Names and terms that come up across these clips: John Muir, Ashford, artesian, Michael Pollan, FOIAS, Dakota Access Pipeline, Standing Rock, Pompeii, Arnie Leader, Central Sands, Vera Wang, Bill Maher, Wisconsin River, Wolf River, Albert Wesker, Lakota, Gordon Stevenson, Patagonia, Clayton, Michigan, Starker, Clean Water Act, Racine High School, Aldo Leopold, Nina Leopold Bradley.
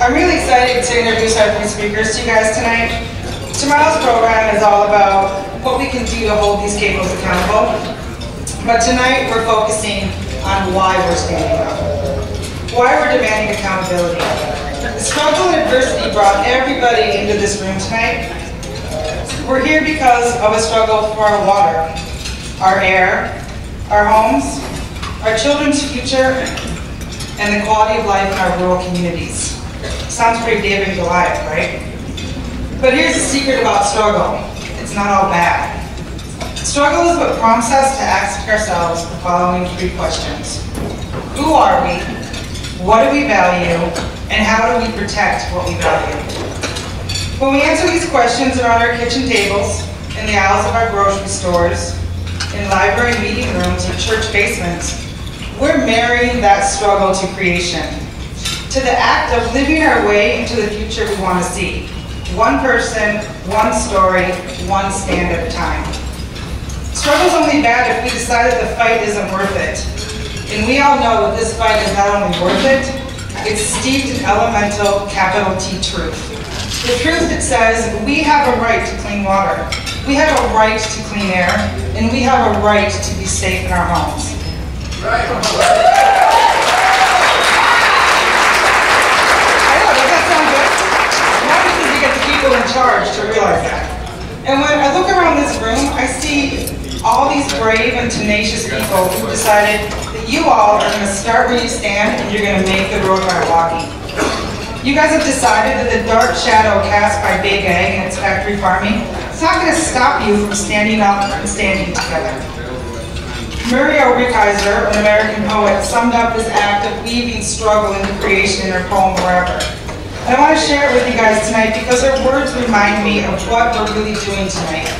I'm really excited to introduce our three speakers to you guys tonight. Tomorrow's program is all about what we can do to hold these CAFOs accountable, but tonight we're focusing on why we're standing up, why we're demanding accountability. The struggle and adversity brought everybody into this room tonight. We're here because of a struggle for our water, our air, our homes, our children's future, and the quality of life in our rural communities. Sounds pretty David and Goliath, right? But here's the secret about struggle. It's not all bad. Struggle is what prompts us to ask ourselves the following three questions. Who are we? What do we value? And how do we protect what we value? When we answer these questions around our kitchen tables, in the aisles of our grocery stores, in library meeting rooms or church basements, we're marrying that struggle to creation, to the act of living our way into the future we want to see. One person, one story, one stand at a time. Struggle's only bad if we decide that the fight isn't worth it. And we all know that this fight is not only worth it, it's steeped in elemental capital T truth. The truth that says we have a right to clean water, we have a right to clean air, and we have a right to be safe in our homes. Right. I know, does that sound good? Not because you get the people in charge to realize that. And when I look around this room, I see all these brave and tenacious people who decided that you all are going to start where you stand and you're going to make the road by walking. You guys have decided that the dark shadow cast by Big Ag and its factory farming is not going to stop you from standing up and standing together. Muriel Rickheiser, an American poet, summed up this act of weaving struggle into creation in her poem Forever. And I want to share it with you guys tonight because her words remind me of what we're really doing tonight.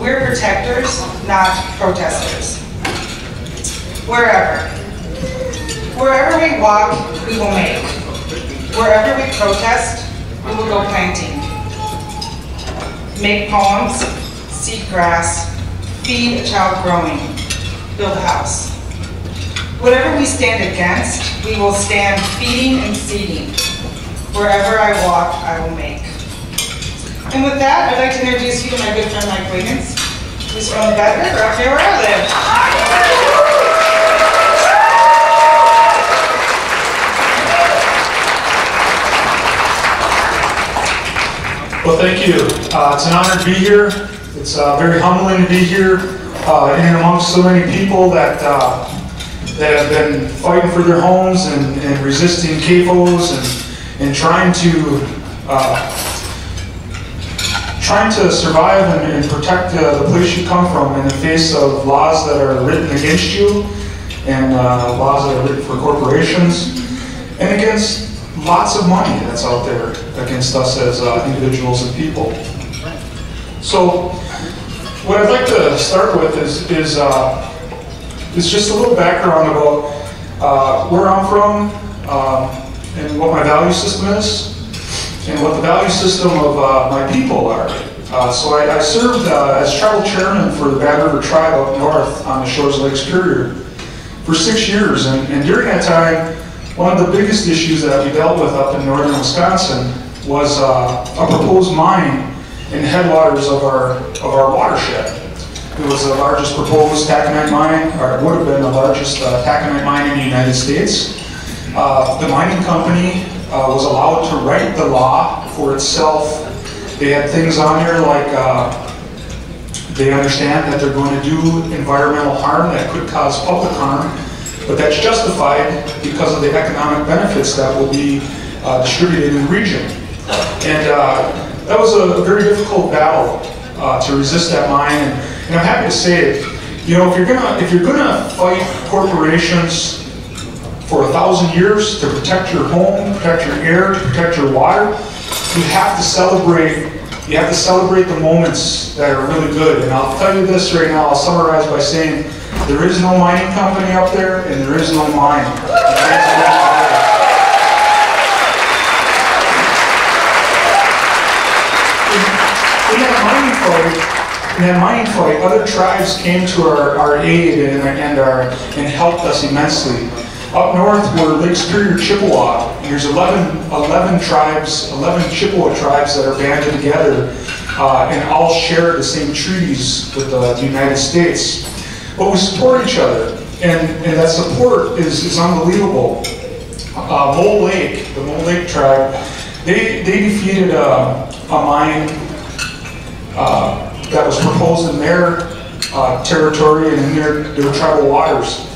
We're protectors, not protesters. Wherever. Wherever we walk, we will make. Wherever we protest, we will go planting. Make poems, seed grass, feed a child growing, build a house. Whatever we stand against, we will stand feeding and seeding. Wherever I walk, I will make. And with that, I'd like to introduce you to my good friend Mike Wiggins, who's from the Bad River, up here where I live. Well, thank you. It's an honor to be here. It's very humbling to be here in and amongst so many people that that have been fighting for their homes and resisting CAFOs and trying to. Trying to survive and protect the place you come from in the face of laws that are written against you and laws that are written for corporations and against lots of money that's out there against us as individuals and people. So what I'd like to start with is just a little background about where I'm from and what my value system is, and what the value system of my people are. So I served as tribal chairman for the Bad River tribe up north on the shores of Lake Superior for 6 years. And during that time, one of the biggest issues that we dealt with up in northern Wisconsin was a proposed mine in the headwaters of our watershed. It was the largest proposed taconite mine, or it would have been the largest taconite mine in the United States. The mining company was allowed to write the law for itself. They had things on there like they understand that they're going to do environmental harm that could cause public harm, but that's justified because of the economic benefits that will be distributed in the region. And that was a very difficult battle to resist that mine. And I'm happy to say it. You know, if you're gonna fight corporations for 1,000 years to protect your home, protect your air, to protect your water, you have to celebrate. You have to celebrate the moments that are really good. And I'll tell you this right now. I'll summarize by saying there is no mining company up there, and there is no mine. In that mining fight, other tribes came to our aid and helped us immensely. Up north were Lake Superior Chippewa, There's 11 Chippewa tribes that are banded together and all share the same treaties with the United States. But we support each other, and that support is unbelievable. Mole Lake, the Mole Lake tribe, they defeated a mine that was proposed in their territory and in their tribal waters.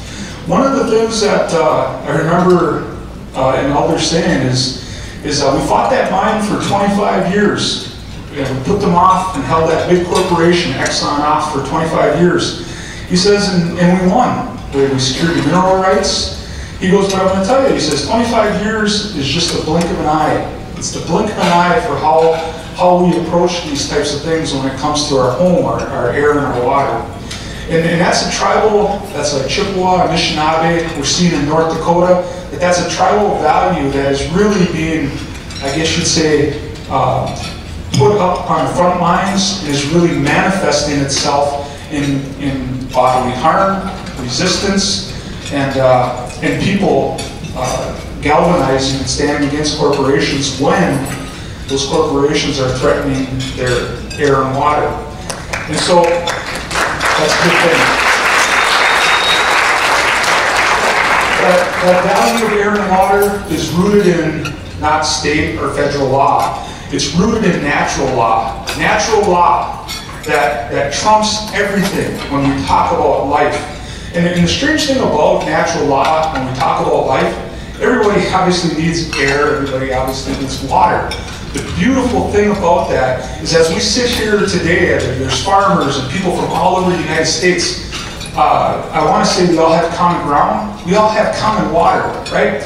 One of the things that I remember an elder saying is we fought that mine for 25 years. And we put them off and held that big corporation, Exxon, off for 25 years. He says, and we won. We secured mineral rights. He goes, but I'm going to tell you, he says, 25 years is just the blink of an eye. It's the blink of an eye for how we approach these types of things when it comes to our home, our air, and our water. And that's a tribal, that's a Chippewa, Anishinaabe, we're seeing in North Dakota, but that's a tribal value that is really being, I guess you'd say, put up on the front lines and is really manifesting itself in bodily harm, resistance, and people galvanizing and standing against corporations when those corporations are threatening their air and water. And so, that's a good thing. That value of air and water is rooted in not state or federal law. It's rooted in natural law. Natural law that trumps everything when we talk about life. And the strange thing about natural law, when we talk about life, everybody obviously needs air, everybody obviously needs water. The beautiful thing about that is as we sit here today, there's farmers and people from all over the United States, I want to say we all have common ground, we all have common water, right?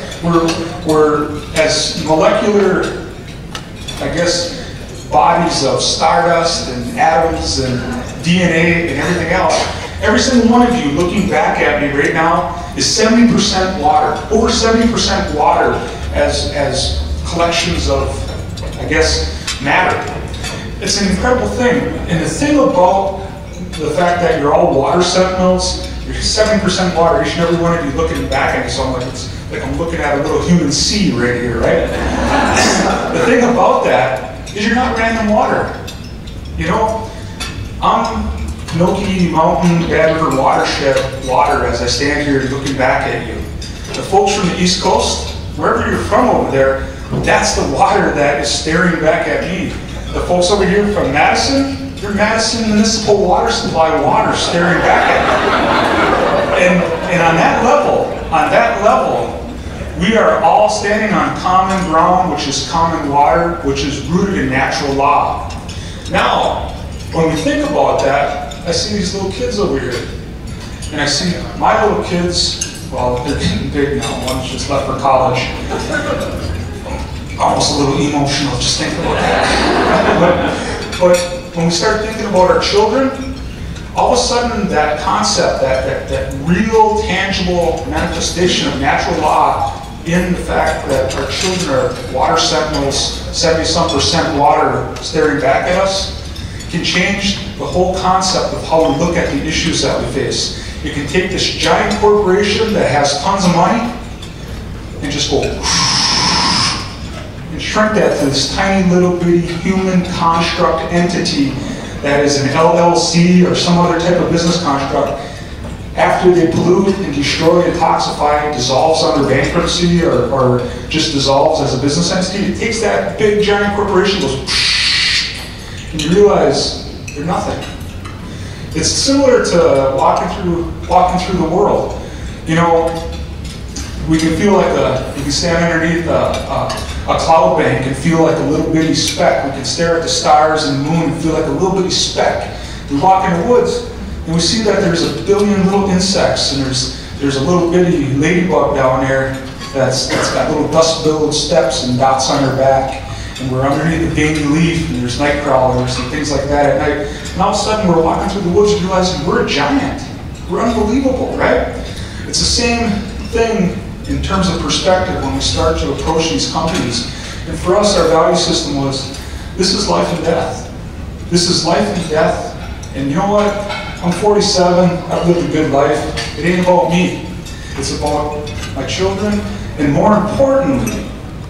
We're as molecular, I guess, bodies of stardust and atoms and DNA and everything else. Every single one of you looking back at me right now is 70% water, over 70% water as collections of, I guess, matter. It's an incredible thing. And the thing about the fact that you're all water sentinels, you're 70% water, each and every one of you looking back at me, so I'm like, it's like I'm looking at a little human sea right here, right? The thing about that is you're not random water. You know, I'm Nokomis Mountain, Bad River watershed water as I stand here looking back at you. The folks from the East Coast, wherever you're from over there, that's the water that is staring back at me. The folks over here from Madison, your Madison Municipal Water Supply water staring back at me. And on that level, we are all standing on common ground, which is common water, which is rooted in natural law. Now, when we think about that, I see these little kids over here, and I see my little kids, well, they're getting big now, one's just left for college. Almost a little emotional just thinking about that. But when we start thinking about our children, all of a sudden that concept, that real, tangible manifestation of natural law in the fact that our children are water sentinels, 70-some% water staring back at us, can change the whole concept of how we look at the issues that we face. You can take this giant corporation that has tons of money and just go and shrink that to this tiny little bitty human construct entity that is an LLC or some other type of business construct. After they pollute and destroy, detoxify, dissolves under bankruptcy or just dissolves as a business entity, it takes that big giant corporation and goes, and you realize you're nothing. It's similar to walking through the world. You know, we can feel like we can stand underneath a cloud bank and feel like a little bitty speck. We can stare at the stars and the moon and feel like a little bitty speck. We walk in the woods and we see that there's a billion little insects and there's a little bitty ladybug down there that's got little dust-billed steps and dots on her back. And we're underneath a baby leaf, and there's night crawlers and things like that at night. And all of a sudden, we're walking through the woods and realizing we're a giant. We're unbelievable, right? It's the same thing in terms of perspective when we start to approach these companies. And for us, our value system was, this is life and death. This is life and death. And you know what? I'm 47. I've lived a good life. It ain't about me. It's about my children. And more importantly,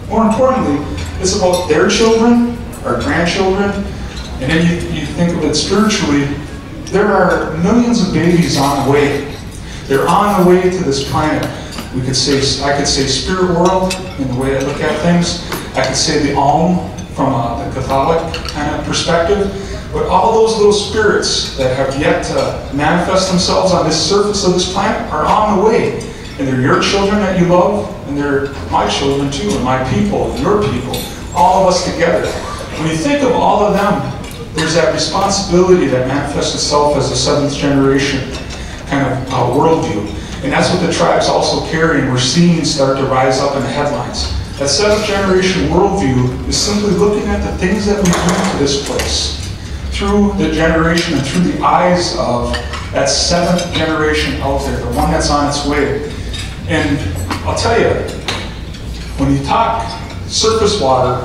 More importantly, it's about their children, our grandchildren, and then you think of it spiritually, there are millions of babies on the way. They're on the way to this planet. We could say, I could say spirit world in the way I look at things. I could say the alm from the Catholic kind of perspective. But all those little spirits that have yet to manifest themselves on this surface of this planet are on the way. And they're your children that you love, and they're my children too, and my people, and your people, all of us together. When you think of all of them, there's that responsibility that manifests itself as a seventh generation kind of worldview. And that's what the tribes also carry, and we're seeing start to rise up in the headlines. That seventh generation worldview is simply looking at the things that we do to this place through the generation and through the eyes of that seventh generation out there, the one that's on its way. And I'll tell you, when you talk surface water,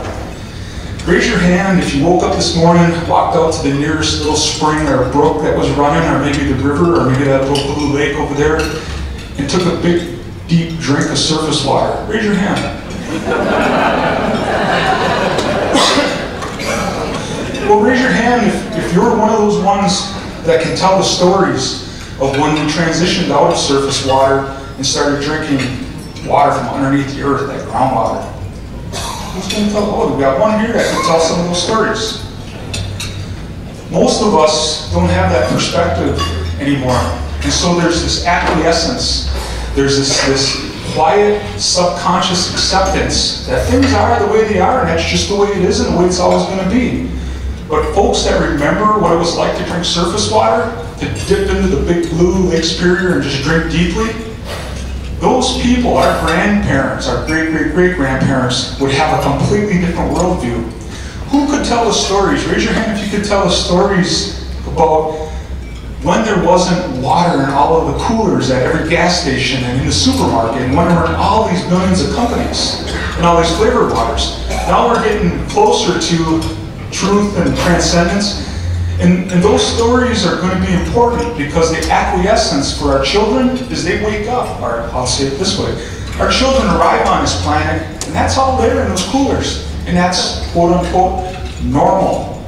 raise your hand if you woke up this morning, walked out to the nearest little spring or brook that was running, or maybe the river, or maybe that little blue lake over there, and took a big, deep drink of surface water. Raise your hand. Well, raise your hand if you're one of those ones that can tell the stories of when we transitioned out of surface water and started drinking water from underneath the earth, that groundwater. Who's going to tell? Oh, we got one here that can tell some of those stories. Most of us don't have that perspective anymore. And so there's this acquiescence. There's this quiet, subconscious acceptance that things are the way they are, and that's just the way it is and the way it's always going to be. But folks that remember what it was like to drink surface water, to dip into the big blue Lake Superior and just drink deeply, those people, our grandparents, our great-great-great-grandparents, would have a completely different worldview. Who could tell the stories? Raise your hand if you could tell the stories about when there wasn't water in all of the coolers at every gas station and in the supermarket, and when there were all these millions of companies and all these flavored waters. Now we're getting closer to truth and transcendence. And those stories are going to be important because the acquiescence for our children is they wake up, or I'll say it this way, our children arrive on this planet and that's all there in those coolers. And that's quote unquote normal.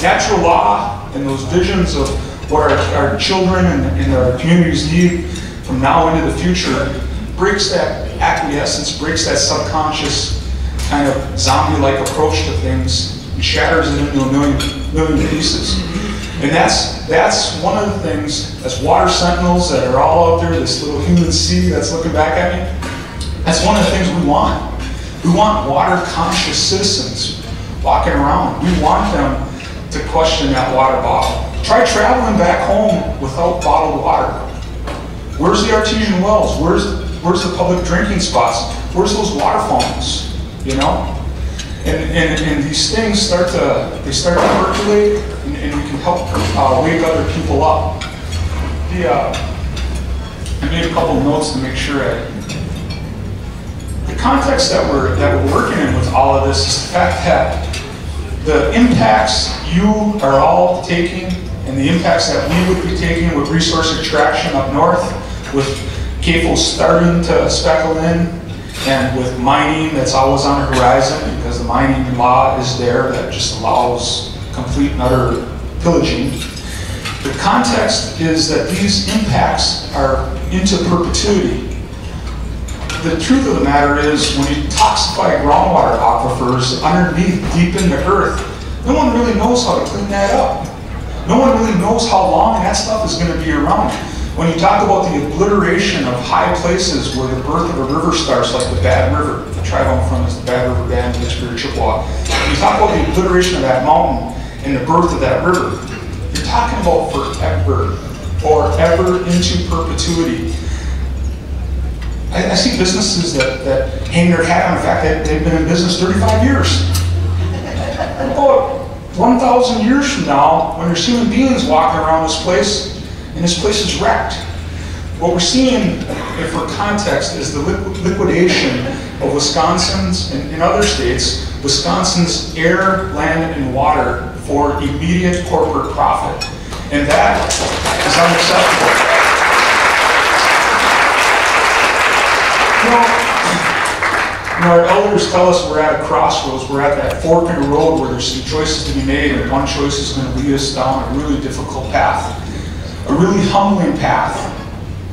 Natural law and those visions of what our children and our communities need from now into the future breaks that acquiescence, breaks that subconscious kind of zombie-like approach to things. Shatters it into a million pieces. And that's one of the things, as water sentinels that are all out there, this little human sea that's looking back at me, that's one of the things we want. We want water-conscious citizens walking around. We want them to question that water bottle. Try traveling back home without bottled water. Where's the artesian wells? Where's the public drinking spots? Where's those water fountains? You know? And these things start to percolate, and we can help wake other people up. I made a couple of notes to make sure the context that we're working in with all of this is the fact that the impacts you are all taking, and the impacts that we would be taking with resource extraction up north, with CAFOs starting to speckle in, and with mining that's always on the horizon, because the mining law is there that just allows complete and utter pillaging. The context is that these impacts are into perpetuity. The truth of the matter is, when you toxify groundwater aquifers underneath, deep in the earth, no one really knows how to clean that up. No one really knows how long that stuff is going to be around. When you talk about the obliteration of high places where the birth of a river starts, like the Bad River, the tribe I'm from is the Bad River Band, Lake Superior, Chippewa. When you talk about the obliteration of that mountain and the birth of that river, you're talking about forever, or ever into perpetuity. I see businesses that hang their hat on the fact that they've been in business 35 years. About 1,000 years from now, when there's human beings walking around this place, and this place is wrecked. What we're seeing, for context, is the liquidation of Wisconsin's, and in other states, Wisconsin's air, land, and water for immediate corporate profit. And that is unacceptable. You know, And our elders tell us we're at a crossroads, we're at that fork in the road where there's some choices to be made, and one choice is going to lead us down a really difficult path, a really humbling path,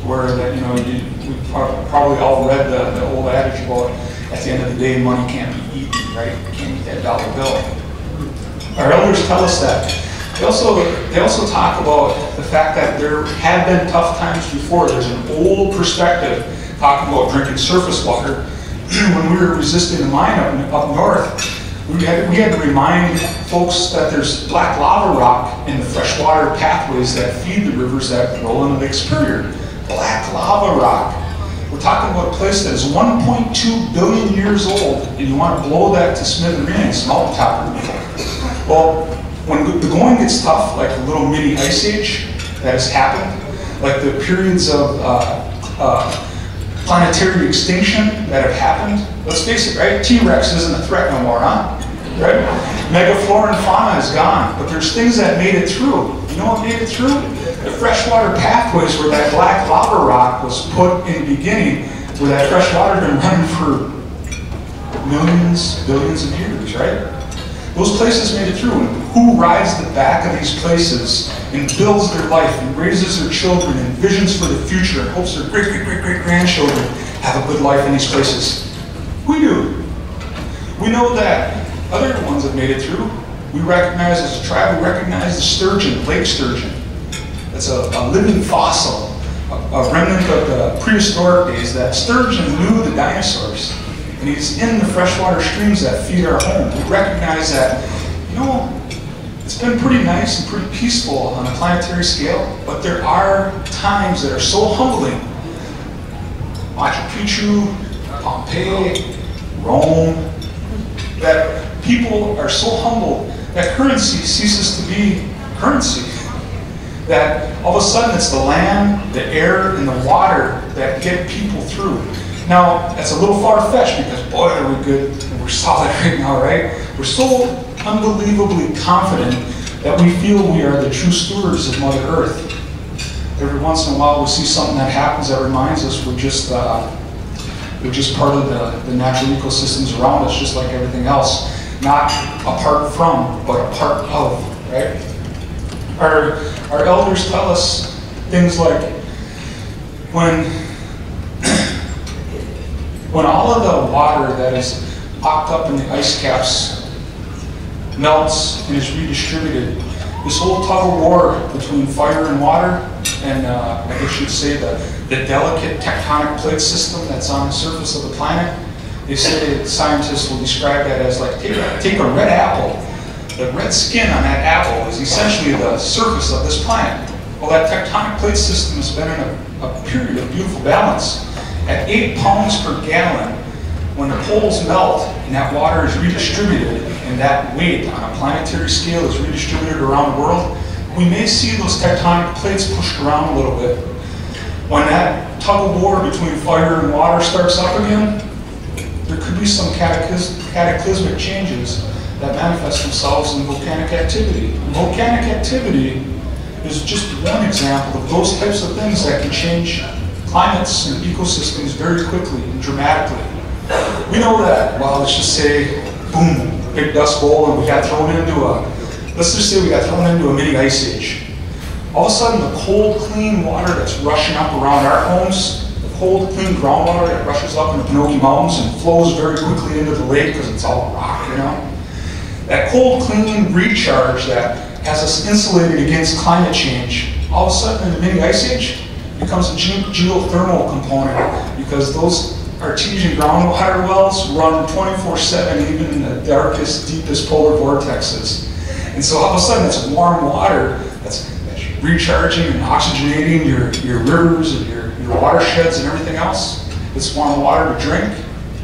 where that, you know, we probably all read the old adage about, at the end of the day, money can't be eaten, right? You can't eat that dollar bill. Our elders tell us that. They also talk about the fact that there have been tough times before. There's an old perspective talking about drinking surface water. When we were resisting the mine up north, we had to remind folks that there's black lava rock in the freshwater pathways that feed the rivers that roll into Lake Superior. Black lava rock. We're talking about a place that is 1.2 billion years old, and you want to blow that to smithereens, mountaintop removal. Well, when the going gets tough, like the little mini ice age that has happened, like the periods of planetary extinction that have happened. Let's face it, right? T-Rex isn't a threat no more, huh? Right? Megaflora and fauna is gone, but there's things that made it through. You know what made it through? The freshwater pathways where that black lava rock was put in the beginning, where that fresh water had been running for millions, billions of years, right? Those places made it through, and who rides the back of these places and builds their life and raises their children and visions for the future and hopes their great-great-great-great-grandchildren have a good life in these places? We do. We know that other ones have made it through. We recognize as a tribe, we recognize the sturgeon, lake sturgeon. That's a living fossil, a remnant of the prehistoric days. That sturgeon knew the dinosaurs, and he's in the freshwater streams that feed our home. We recognize that, you know, it's been pretty nice and pretty peaceful on a planetary scale, but there are times that are so humbling. Machu Picchu, Pompeii, Rome, that people are so humbled that currency ceases to be currency. That all of a sudden it's the land, the air, and the water that get people through. Now, that's a little far-fetched because, boy, are we good and we're solid right now, right? We're so unbelievably confident that we feel we are the true stewards of Mother Earth. Every once in a while, we'll see something that happens that reminds us we're just part of the natural ecosystems around us, just like everything else. Not apart from, but a part of, right? Our elders tell us things like, when all of the water that is locked up in the ice caps melts and is redistributed, this whole tug of war between fire and water, and I should say the delicate tectonic plate system that's on the surface of the planet, they say, scientists will describe that as like, take a red apple. The red skin on that apple is essentially the surface of this planet. Well, that tectonic plate system has been in a period of beautiful balance. At 8 pounds per gallon, when the poles melt and that water is redistributed, and that weight on a planetary scale is redistributed around the world, we may see those tectonic plates pushed around a little bit. When that tug of war between fire and water starts up again, there could be some cataclysmic changes that manifest themselves in volcanic activity. And volcanic activity is just one example of those types of things that can change climates and ecosystems very quickly and dramatically. We know that, well, let's just say, boom, big dust bowl, and we got thrown into a mini ice age. All of a sudden, the cold, clean water that's rushing up around our homes, the cold, clean groundwater that rushes up in the Pinocchio Mountains and flows very quickly into the lake because it's all rock, you know? That cold, clean recharge that has us insulated against climate change, all of a sudden in the mini ice age, becomes a geothermal component, because those artesian groundwater wells run 24/7 even in the darkest, deepest polar vortexes. And so all of a sudden it's warm water that's recharging and oxygenating your rivers and your watersheds and everything else. It's warm water to drink.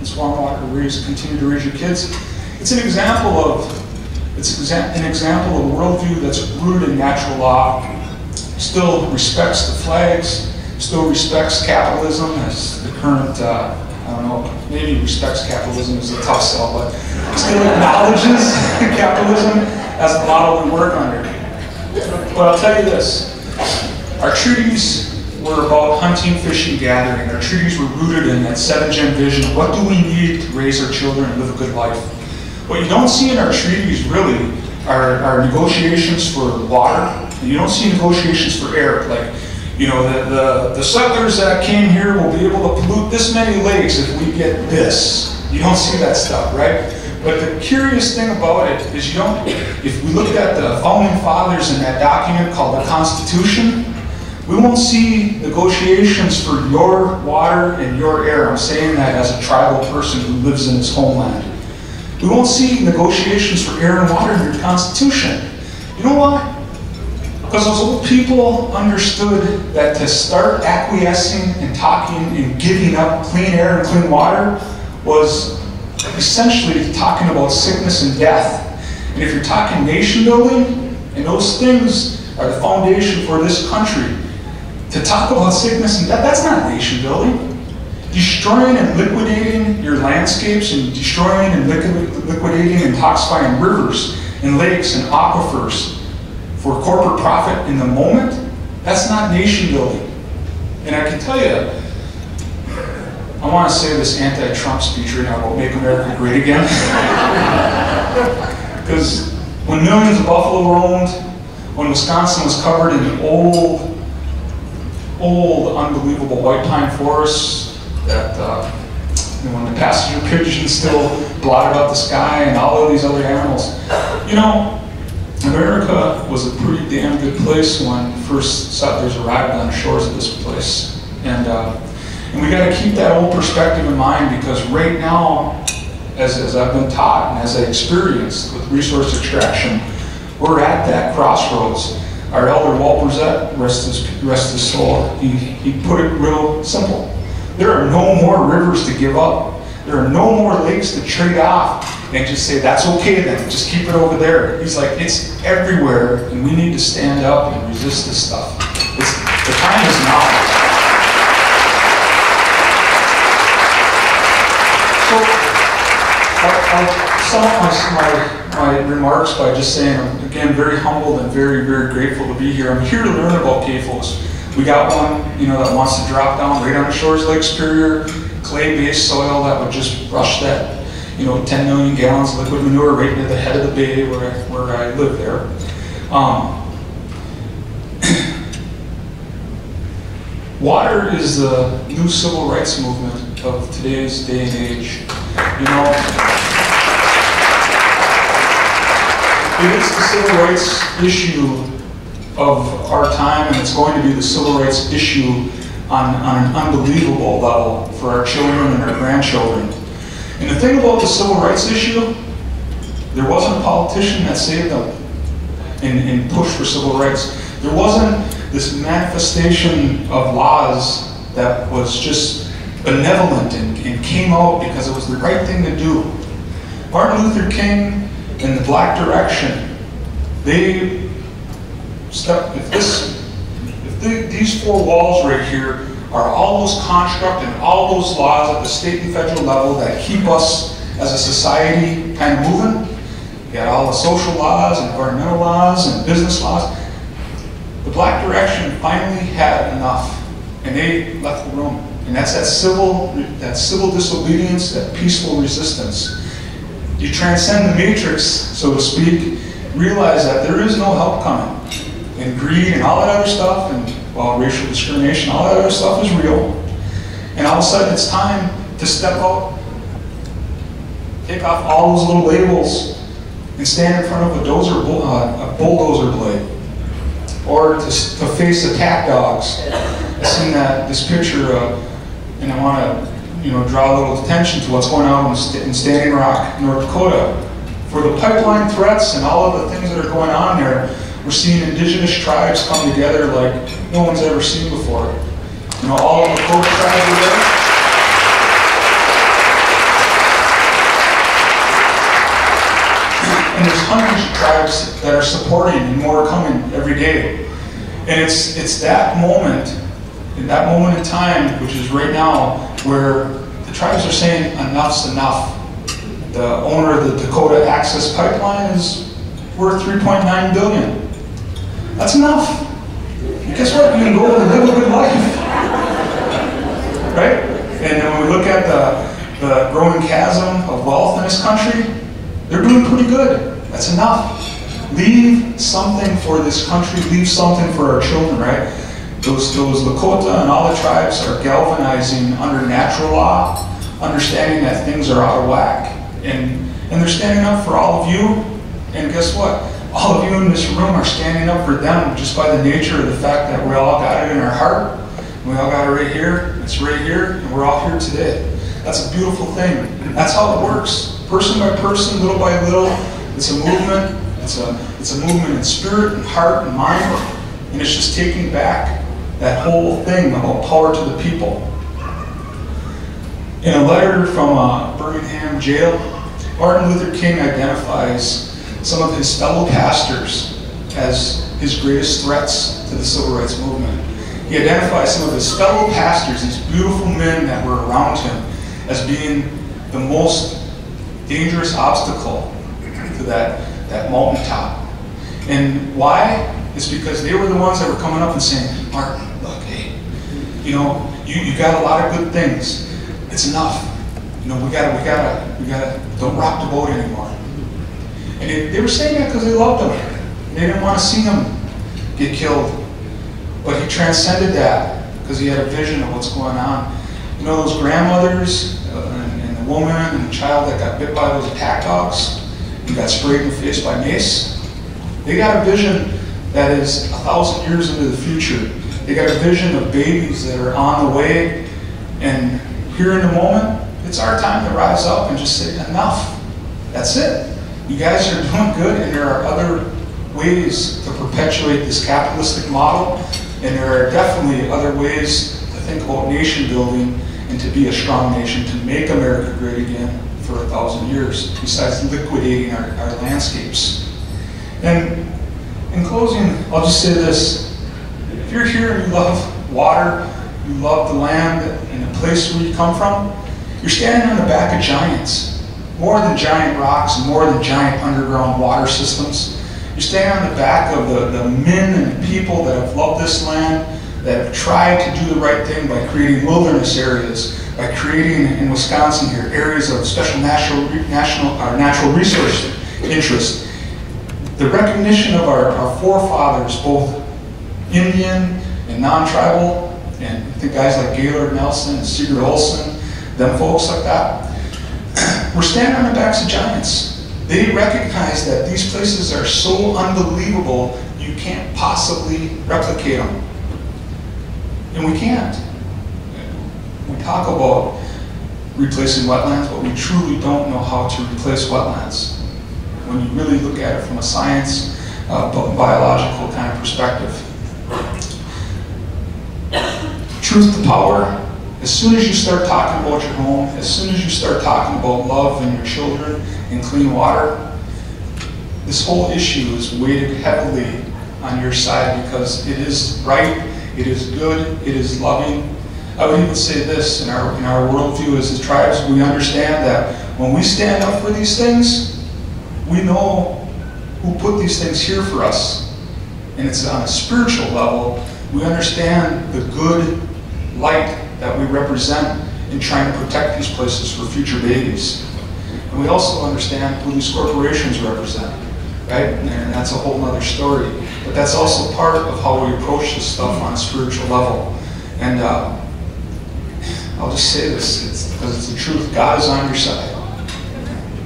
It's warm water to continue to raise your kids. It's an example of a worldview that's rooted in natural law, still respects the flags, still respects capitalism as the current, I don't know, maybe respects capitalism is a tough sell, but still acknowledges capitalism as the model we work under. But I'll tell you this, our treaties were about hunting, fishing, gathering. Their trees were rooted in that 7-gen vision of what do we need to raise our children and live a good life. What you don't see in our treaties really are negotiations for water. You don't see negotiations for air. Like, you know, the settlers that came here will be able to pollute this many lakes if we get this. You don't see that stuff, right? But the curious thing about it is you don't, if we look at the founding fathers in that document called the Constitution, we won't see negotiations for your water and your air. I'm saying that as a tribal person who lives in his homeland. We won't see negotiations for air and water in your Constitution. You know why? Because those old people understood that to start acquiescing and talking and giving up clean air and clean water was essentially talking about sickness and death. And if you're talking nation building, and those things are the foundation for this country, to talk about sickness and death, that's not nation building. Destroying and liquidating your landscapes and destroying and liquidating and toxifying rivers and lakes and aquifers for corporate profit in the moment, that's not nation building. And I can tell you, I want to say this anti-Trump speech right now about Make America Great Again. Because when millions of buffalo roamed, when Wisconsin was covered in the old, unbelievable white pine forests that, when the passenger pigeon still blotted out the sky and all of these other animals, you know, America was a pretty damn good place when first settlers arrived on the shores of this place. And we got to keep that old perspective in mind, because right now, as I've been taught and as I experienced with resource extraction, we're at that crossroads. Our elder Walt Brissett, rest his soul, he put it real simple. There are no more rivers to give up. There are no more lakes to trade off and just say, that's okay then, just keep it over there. He's like, it's everywhere, and we need to stand up and resist this stuff. The time is now. So, I'll sum up my remarks by just saying I'm, again, very humbled and very, very grateful to be here. I'm here to learn about CAFOs. We got one, you know, that wants to drop down right on the shores of Lake Superior, clay-based soil that would just rush that, you know, 10 million gallons of liquid manure right into the head of the bay where I live there. Water is the new civil rights movement of today's day and age. You know, it is the civil rights issue of our time, and it's going to be the civil rights issue on an unbelievable level for our children and our grandchildren. And the thing about the civil rights issue, there wasn't a politician that saved them and pushed for civil rights. There wasn't this manifestation of laws that was just benevolent and came out because it was the right thing to do. Martin Luther King and the Black Direction, they stepped, if these four walls right here are all those constructs and all those laws at the state and federal level that keep us as a society kind of moving, you got all the social laws, and environmental laws, and business laws. The Black Direction finally had enough, and they left the room. And that's that civil disobedience, that peaceful resistance. You transcend the matrix, so to speak, realize that there is no help coming. And greed and all that other stuff, and well, racial discrimination, all that other stuff is real. And all of a sudden it's time to step up, take off all those little labels, and stand in front of a bulldozer blade. Or to face attack dogs. I've seen this picture of, and I want to, you know, draw a little attention to what's going on in Standing Rock, North Dakota. For the pipeline threats and all of the things that are going on there, we're seeing indigenous tribes come together like no one's ever seen before. You know, all of the Dakota tribes are there. And there's hundreds of tribes that are supporting, and more are coming every day. And it's that moment, in that moment in time, which is right now, where the tribes are saying enough's enough. The owner of the Dakota Access Pipeline is worth $3.9 billion. That's enough. And guess what? You can go and live a good life. right? And then when we look at the growing chasm of wealth in this country, they're doing pretty good. That's enough. Leave something for this country, leave something for our children, right? Those Lakota and all the tribes are galvanizing under natural law, understanding that things are out of whack. And they're standing up for all of you, and guess what? All of you in this room are standing up for them just by the nature of the fact that we all got it in our heart. We all got it right here, it's right here, and we're all here today. That's a beautiful thing. That's how it works. Person by person, little by little, it's a movement. It's a movement in spirit and heart and mind, and it's just taking back that whole thing about power to the people. In a letter from a Birmingham jail, Martin Luther King identifies some of his fellow pastors as his greatest threats to the civil rights movement. He identifies some of his fellow pastors, these beautiful men that were around him, as being the most dangerous obstacle to that mountaintop. And why? It's because they were the ones that were coming up and saying, Martin, look, hey, you know, you got a lot of good things. It's enough. You know, don't rock the boat anymore. And they were saying that because they loved him. They didn't want to see him get killed. But he transcended that because he had a vision of what's going on. You know, those grandmothers and the woman and the child that got bit by those attack dogs and got sprayed in the face by mace, they got a vision that is 1,000 years into the future. They got a vision of babies that are on the way. And here in the moment, it's our time to rise up and just say, enough. That's it. You guys are doing good, and there are other ways to perpetuate this capitalistic model, and there are definitely other ways to think about nation building and to be a strong nation, to make America great again for 1,000 years, besides liquidating our landscapes. And in closing, I'll just say this. If you're here and you love water, you love the land and the place where you come from, you're standing on the back of giants. More than giant rocks, more than giant underground water systems. You stand on the back of the men and the people that have loved this land, that have tried to do the right thing by creating wilderness areas, by creating, in Wisconsin here, areas of special natural resource interest. The recognition of our forefathers, both Indian and non-tribal, and I think guys like Gaylord Nelson and Sigurd Olson, them folks like that, we're standing on the backs of giants. They recognize that these places are so unbelievable, you can't possibly replicate them. And we can't. We talk about replacing wetlands, but we truly don't know how to replace wetlands. When you really look at it from a science, biological kind of perspective. Truth to power. As soon as you start talking about your home, as soon as you start talking about love and your children and clean water, this whole issue is weighted heavily on your side because it is right, it is good, it is loving. I would even say this in our worldview as the tribes, we understand that when we stand up for these things, we know who put these things here for us. And it's on a spiritual level, we understand the good light that we represent in trying to protect these places for future babies. And we also understand who these corporations represent, right? And that's a whole other story. But that's also part of how we approach this stuff on a spiritual level. And I'll just say this, because it's the truth. God is on your side.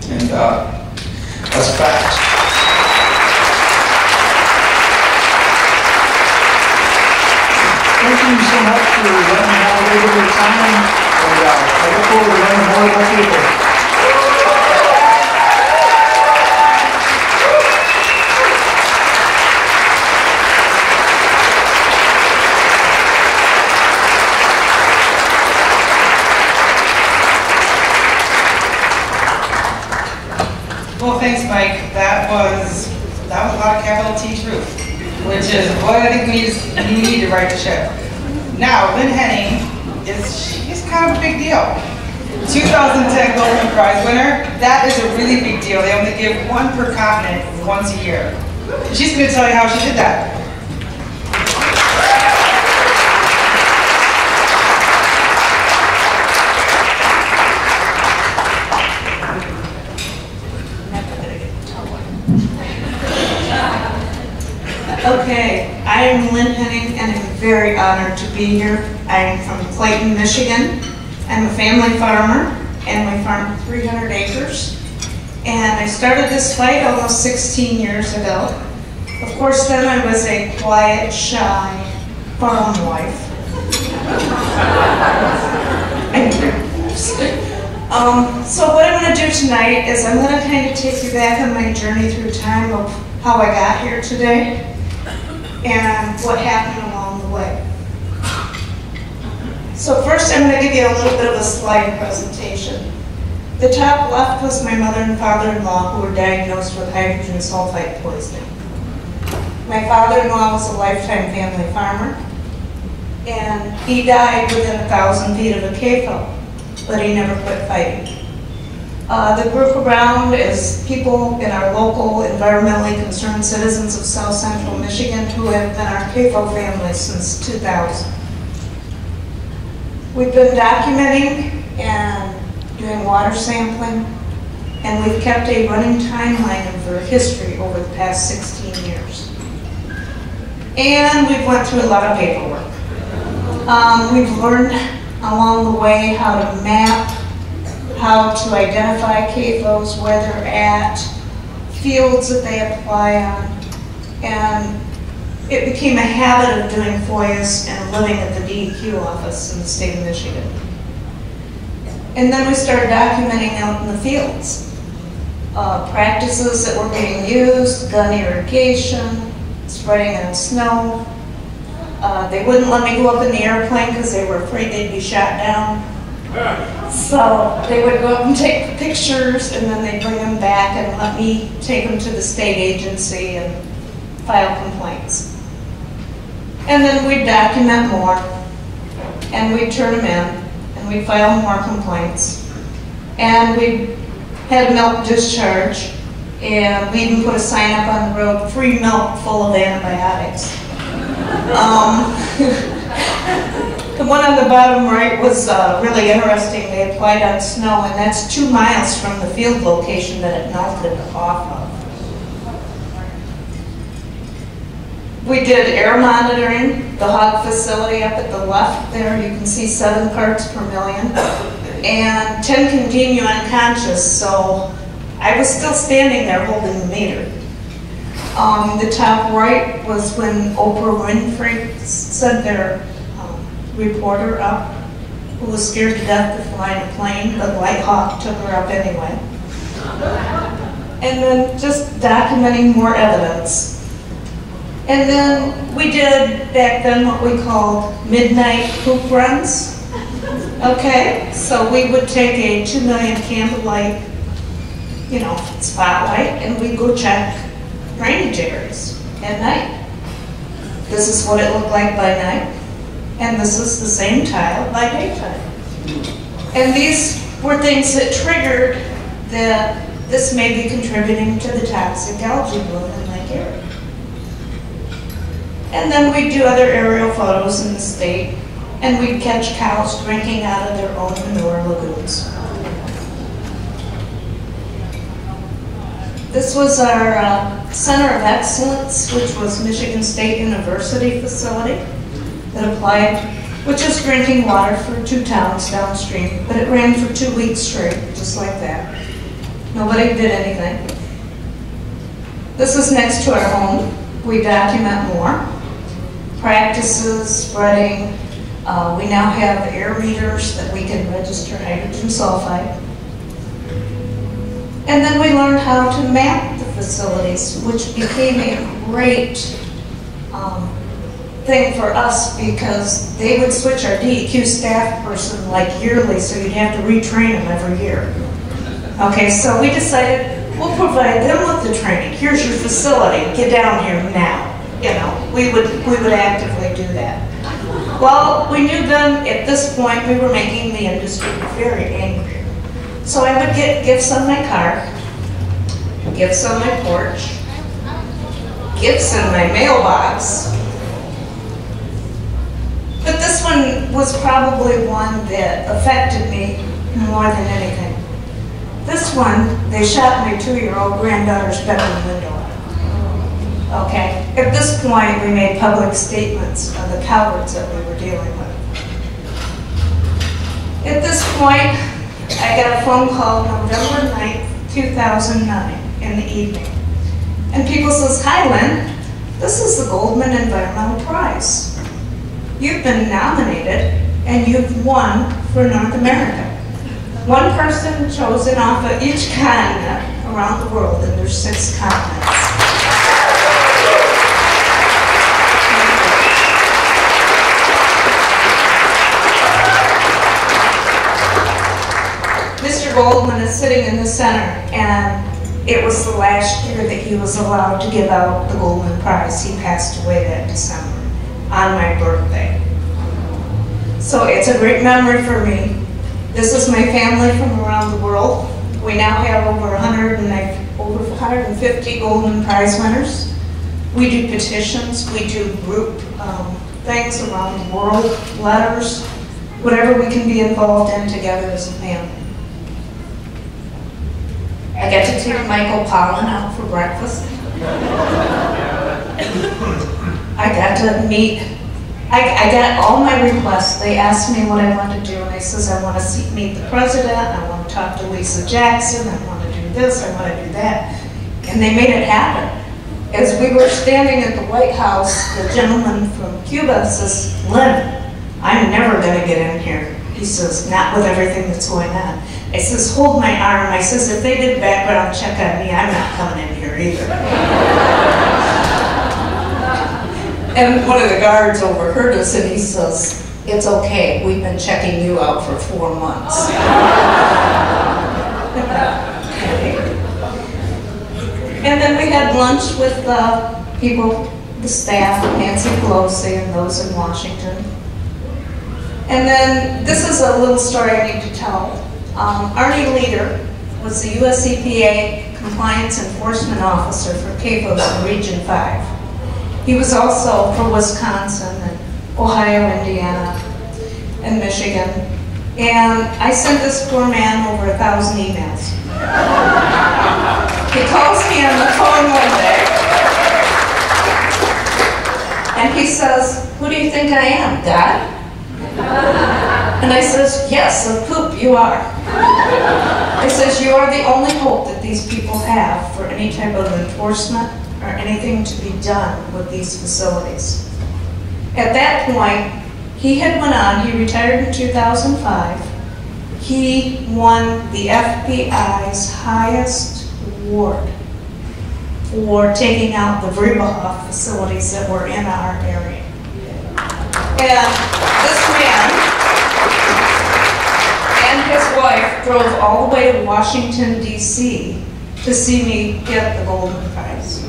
And that's a fact. Thank you so much for letting me have a little bit of time, and I look forward to learning more about people. Well, thanks, Mike. That was a lot of capital T truth, which is what I think we need to write the ship. Now, Lynn Henning she's kind of a big deal. 2010 Goldman Prize winner, that is a really big deal. They only give one per continent once a year. She's gonna tell you how she did that. Okay, I am Lynn Henning and I'm very honored to be here. I am from Clayton, Michigan. I'm a family farmer and we farm 300 acres. And I started this fight almost 16 years ago. Of course, then I was a quiet, shy farm wife. So what I'm going to do tonight is I'm going to kind of take you back on my journey through time of how I got here today and what happened along the way. So first I'm going to give you a little bit of a slide presentation. The top left was my mother and father-in-law who were diagnosed with hydrogen sulfide poisoning. My father-in-law was a lifetime family farmer, and he died within 1,000 feet of a CAFO, but he never quit fighting. The group around is people in our local environmentally concerned citizens of South Central Michigan who have been our CAFO family since 2000. We've been documenting and doing water sampling, and we've kept a running timeline of their history over the past 16 years. And we've went through a lot of paperwork. We've learned along the way how to map, how to identify CAFOs, where they're at, fields that they apply on, and it became a habit of doing FOIAs and living at the DEQ office in the state of Michigan. And then we started documenting out in the fields, practices that were being used, gun irrigation, spreading on snow. They wouldn't let me go up in the airplane because they were afraid they'd be shot down. So they would go up and take the pictures and then they'd bring them back and let me take them to the state agency and file complaints. And then we'd document more and we'd turn them in and we'd file more complaints. And we had milk discharge and we even put a sign up on the road, free milk full of antibiotics. The one on the bottom right was really interesting. They applied on snow, and that's 2 miles from the field location that it melted off of. We did air monitoring, the hog facility up at the left there. You can see 7 parts per million. And 10 continue unconscious, so I was still standing there holding the meter. The top right was when Oprah Winfrey sent their reporter up, who was scared to death to fly in a plane, but White Hawk took her up anyway. And then just documenting more evidence. And then we did back then what we called midnight poop runs. Okay, so we would take a 2 million candlelight, you know, spotlight, and we'd go check drainage areas at night. This is what it looked like by night, and this is the same tile by daytime. And these were things that triggered that this may be contributing to the toxic algae bloom in Lake Erie. And then we'd do other aerial photos in the state, and we'd catch cows drinking out of their own manure lagoons. This was our Center of Excellence, which was Michigan State University facility that applied, which is drinking water for 2 towns downstream, but it ran for 2 weeks straight, just like that. Nobody did anything. This is next to our home. We document more practices, spreading. We now have air meters that we can register hydrogen sulfide. And then we learned how to map the facilities, which became a great thing for us because they would switch our DEQ staff person like yearly, so you'd have to retrain them every year. Okay, so we decided we'll provide them with the training. Here's your facility, get down here now. You know, we would actively do that. Well, we knew then at this point we were making the industry very angry. So I would get gifts on my car, gifts on my porch, gifts in my mailbox. But this one was probably one that affected me more than anything. This one, they shot my 2-year-old granddaughter's bedroom window. Okay. At this point, we made public statements of the culverts that we were dealing with. At this point, I got a phone call November 9th, 2009 in the evening. And people says, "Hi, Lynn, this is the Goldman Environmental Prize. You've been nominated and you've won for North America. One person chosen off of each continent around the world, and there's 6 continents. Mr. Goldman is sitting in the center, and it was the last year that he was allowed to give out the Goldman Prize. He passed away that December on my birthday. So it's a great memory for me. This is my family from around the world. We now have over 150 Goldman Prize winners. We do petitions, we do group things around the world, letters, whatever we can be involved in together as a family. I get to take Michael Pollan out for breakfast. I got to meet, I got all my requests. They asked me what I wanted to do, and I says, I want to meet the president, I want to talk to Lisa Jackson, I want to do this, I want to do that. And they made it happen. As we were standing at the White House, the gentleman from Cuba says, "Lynn, I'm never going to get in here." He says, "Not with everything that's going on." I says, "Hold my arm." I says, "If they did background check on me, I'm not coming in here either." And one of the guards overheard us and he says, "It's okay, we've been checking you out for 4 months." And then we had lunch with the people, the staff, Nancy Pelosi and those in Washington. And then this is a little story I need to tell. Arnie Leader was the US EPA Compliance Enforcement Officer for CAFOs in Region 5. He was also for Wisconsin and Ohio, Indiana, and Michigan. And I sent this poor man over 1,000 emails. He calls me on the phone one day. And he says, "Who do you think I am, Dad?" And I says, "Yes, a poop you are." I says, "You are the only hope that these people have for any type of enforcement or anything to be done with these facilities." At that point, he had went on, he retired in 2005. He won the FBI's highest award for taking out the Vreebahoff facilities that were in our area. And this man and his wife drove all the way to Washington, D.C. to see me get the Goldman Prize.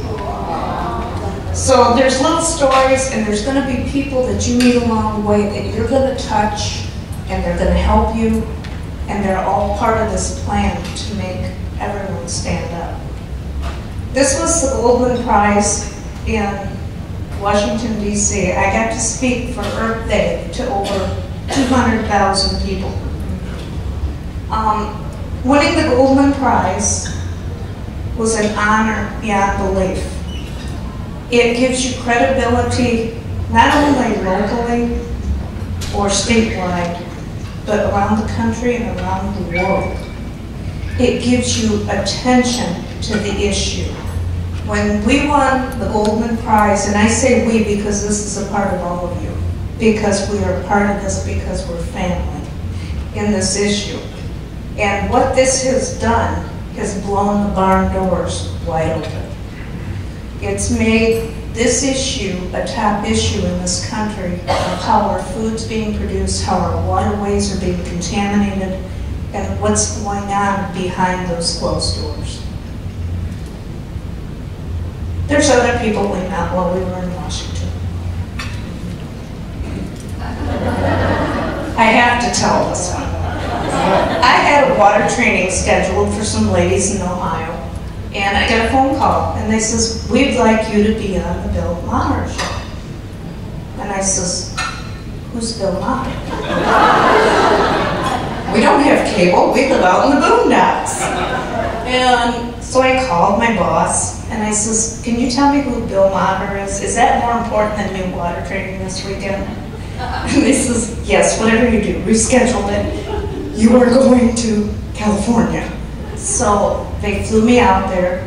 So there's little stories, and there's going to be people that you meet along the way that you're going to touch, and they're going to help you, and they're all part of this plan to make everyone stand up. This was the Goldman Prize in Washington, D.C. I got to speak for Earth Day to over 200,000 people. Winning the Goldman Prize was an honor beyond belief. It gives you credibility, not only locally or statewide, but around the country and around the world. It gives you attention to the issue. When we won the Goldman Prize, and I say we because this is a part of all of you, because we are part of this, because we're family in this issue. And what this has done has blown the barn doors wide open. It's made this issue a top issue in this country of how our food's being produced, how our waterways are being contaminated, and what's going on behind those closed doors. There's other people we met while we were in Washington. I have to tell this one. I had a water training scheduled for some ladies in Ohio. And I got a phone call, and they says, "We'd like you to be on the Bill Maher show." And I says, "Who's Bill Maher?" "We don't have cable, we live out in the boondocks." And So I called my boss and I says, can you tell me who Bill Maher is? Is that more important than new water training this weekend? And they says, yes, whatever you do, reschedule it. You are going to California. So they flew me out there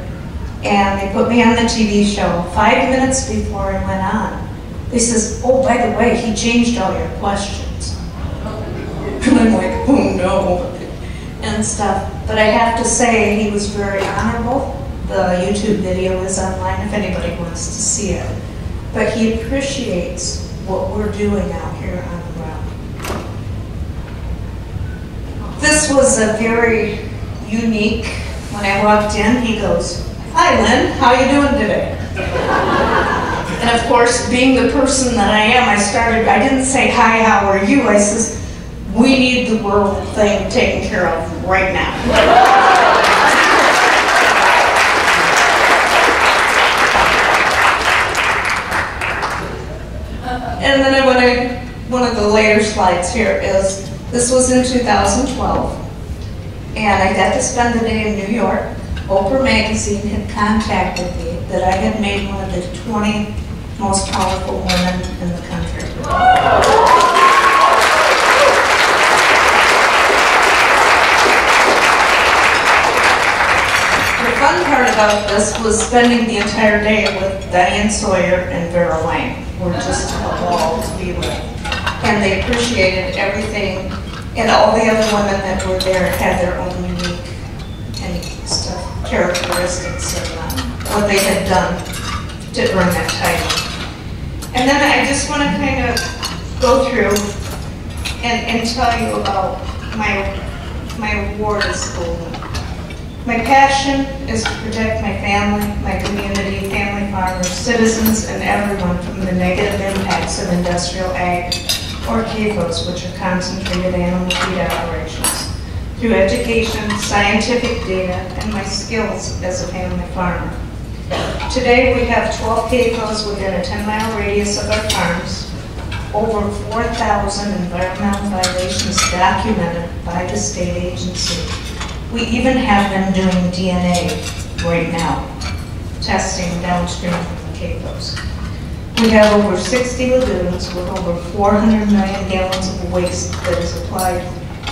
and they put me on the TV show. 5 minutes before I went on, they says, oh, by the way, he changed all your questions. And I'm like, oh no, and stuff. But I have to say, he was very honorable. The YouTube video is online if anybody wants to see it. But he appreciates what we're doing out here on the ground. This was a very unique, when I walked in, he goes, hi Lynn, how you doing today? And of course, being the person that I am, I didn't say, hi, how are you? I says, we need the world thing taken care of right now. And then one of the later slides here is, this was in 2012, and I got to spend the day in New York. Oprah magazine had contacted me that I had made one of the 20 most powerful women in the country. The fun part about this was spending the entire day with Diane Sawyer and Vera Wang. We're just a ball to be with. And they appreciated everything, and all the other women that were there had their own unique and stuff, characteristics of what they had done to earn that title. And then I just want to kind of go through and tell you about my award at school. My passion is to protect my family, my community, family farmers, citizens, and everyone from the negative impacts of industrial ag, or CAFOs, which are concentrated animal feed operations, through education, scientific data, and my skills as a family farmer. Today we have 12 CAFOs within a 10-mile radius of our farms, over 4,000 environmental violations documented by the state agency. We even have them doing DNA right now, testing downstream from the CAFOs. We have over 60 lagoons with over 400 million gallons of waste that is applied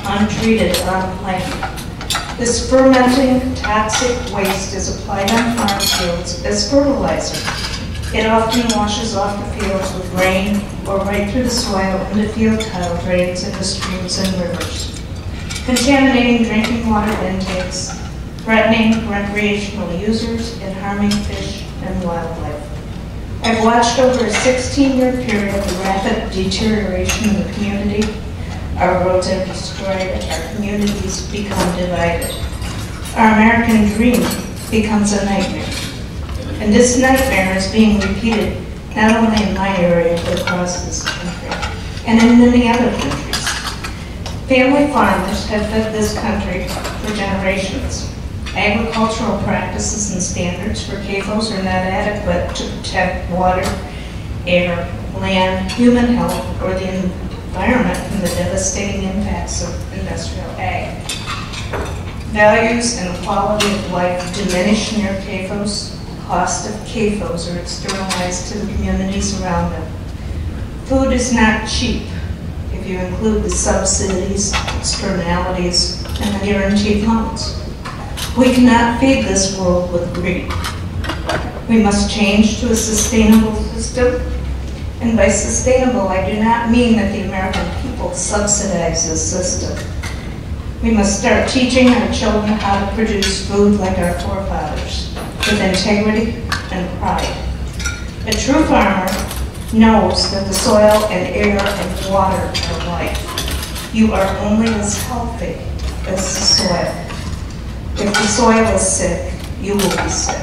untreated on the planet. This fermenting toxic waste is applied on farm fields as fertilizer. It often washes off the fields with rain or right through the soil into field tile drains into streams and rivers, contaminating drinking water intakes, threatening recreational users, and harming fish and wildlife. I've watched over a 16-year period of rapid deterioration in the community. Our roads are destroyed, our communities become divided. Our American dream becomes a nightmare. And this nightmare is being repeated not only in my area, but across this country, and in many other countries. Family farmers have fed this country for generations. Agricultural practices and standards for CAFOs are not adequate to protect water, air, land, human health, or the environment from the devastating impacts of industrial ag. Values and quality of life diminish near CAFOs. Cost of CAFOs are externalized to the communities around them. Food is not cheap. You include the subsidies, externalities, and the guaranteed loans. We cannot feed this world with greed. We must change to a sustainable system. And by sustainable, I do not mean that the American people subsidize this system. We must start teaching our children how to produce food like our forefathers, with integrity and pride. A true farmer knows that the soil and air and water are life. You are only as healthy as the soil. If the soil is sick, you will be sick.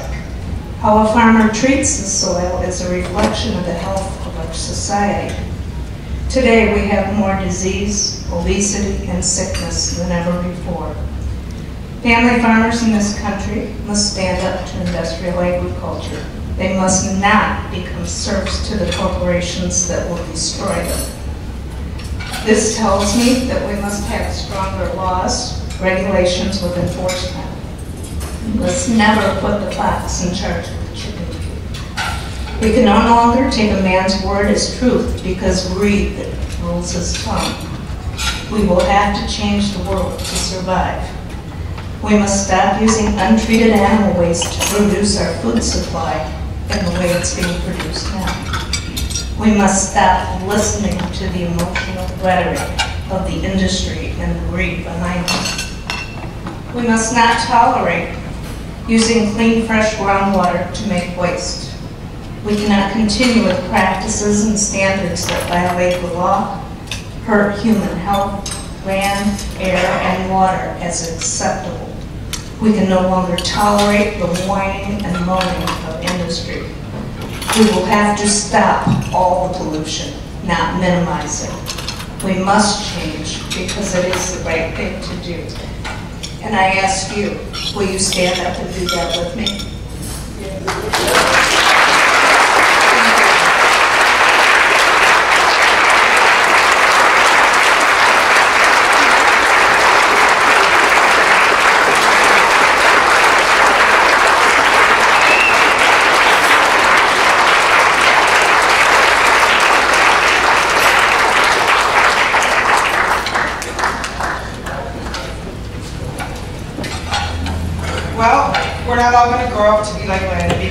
How a farmer treats the soil is a reflection of the health of our society. Today we have more disease, obesity, and sickness than ever before. Family farmers in this country must stand up to industrial agriculture. They must not become serfs to the corporations that will destroy them. This tells me that we must have stronger laws, regulations with enforcement. Let's never put the plaques in charge of the chicken. We can no longer take a man's word as truth because greed rules his tongue. We will have to change the world to survive. We must stop using untreated animal waste to produce our food supply in the way it's being produced now. We must stop listening to the emotional rhetoric of the industry and the greed behind it. We must not tolerate using clean, fresh groundwater to make waste. We cannot continue with practices and standards that violate the law, hurt human health, land, air, and water as acceptable. We can no longer tolerate the whining and moaning of industry. We will have to stop all the pollution, not minimize it. We must change because it is the right thing to do. And I ask you, will you stand up and do that with me?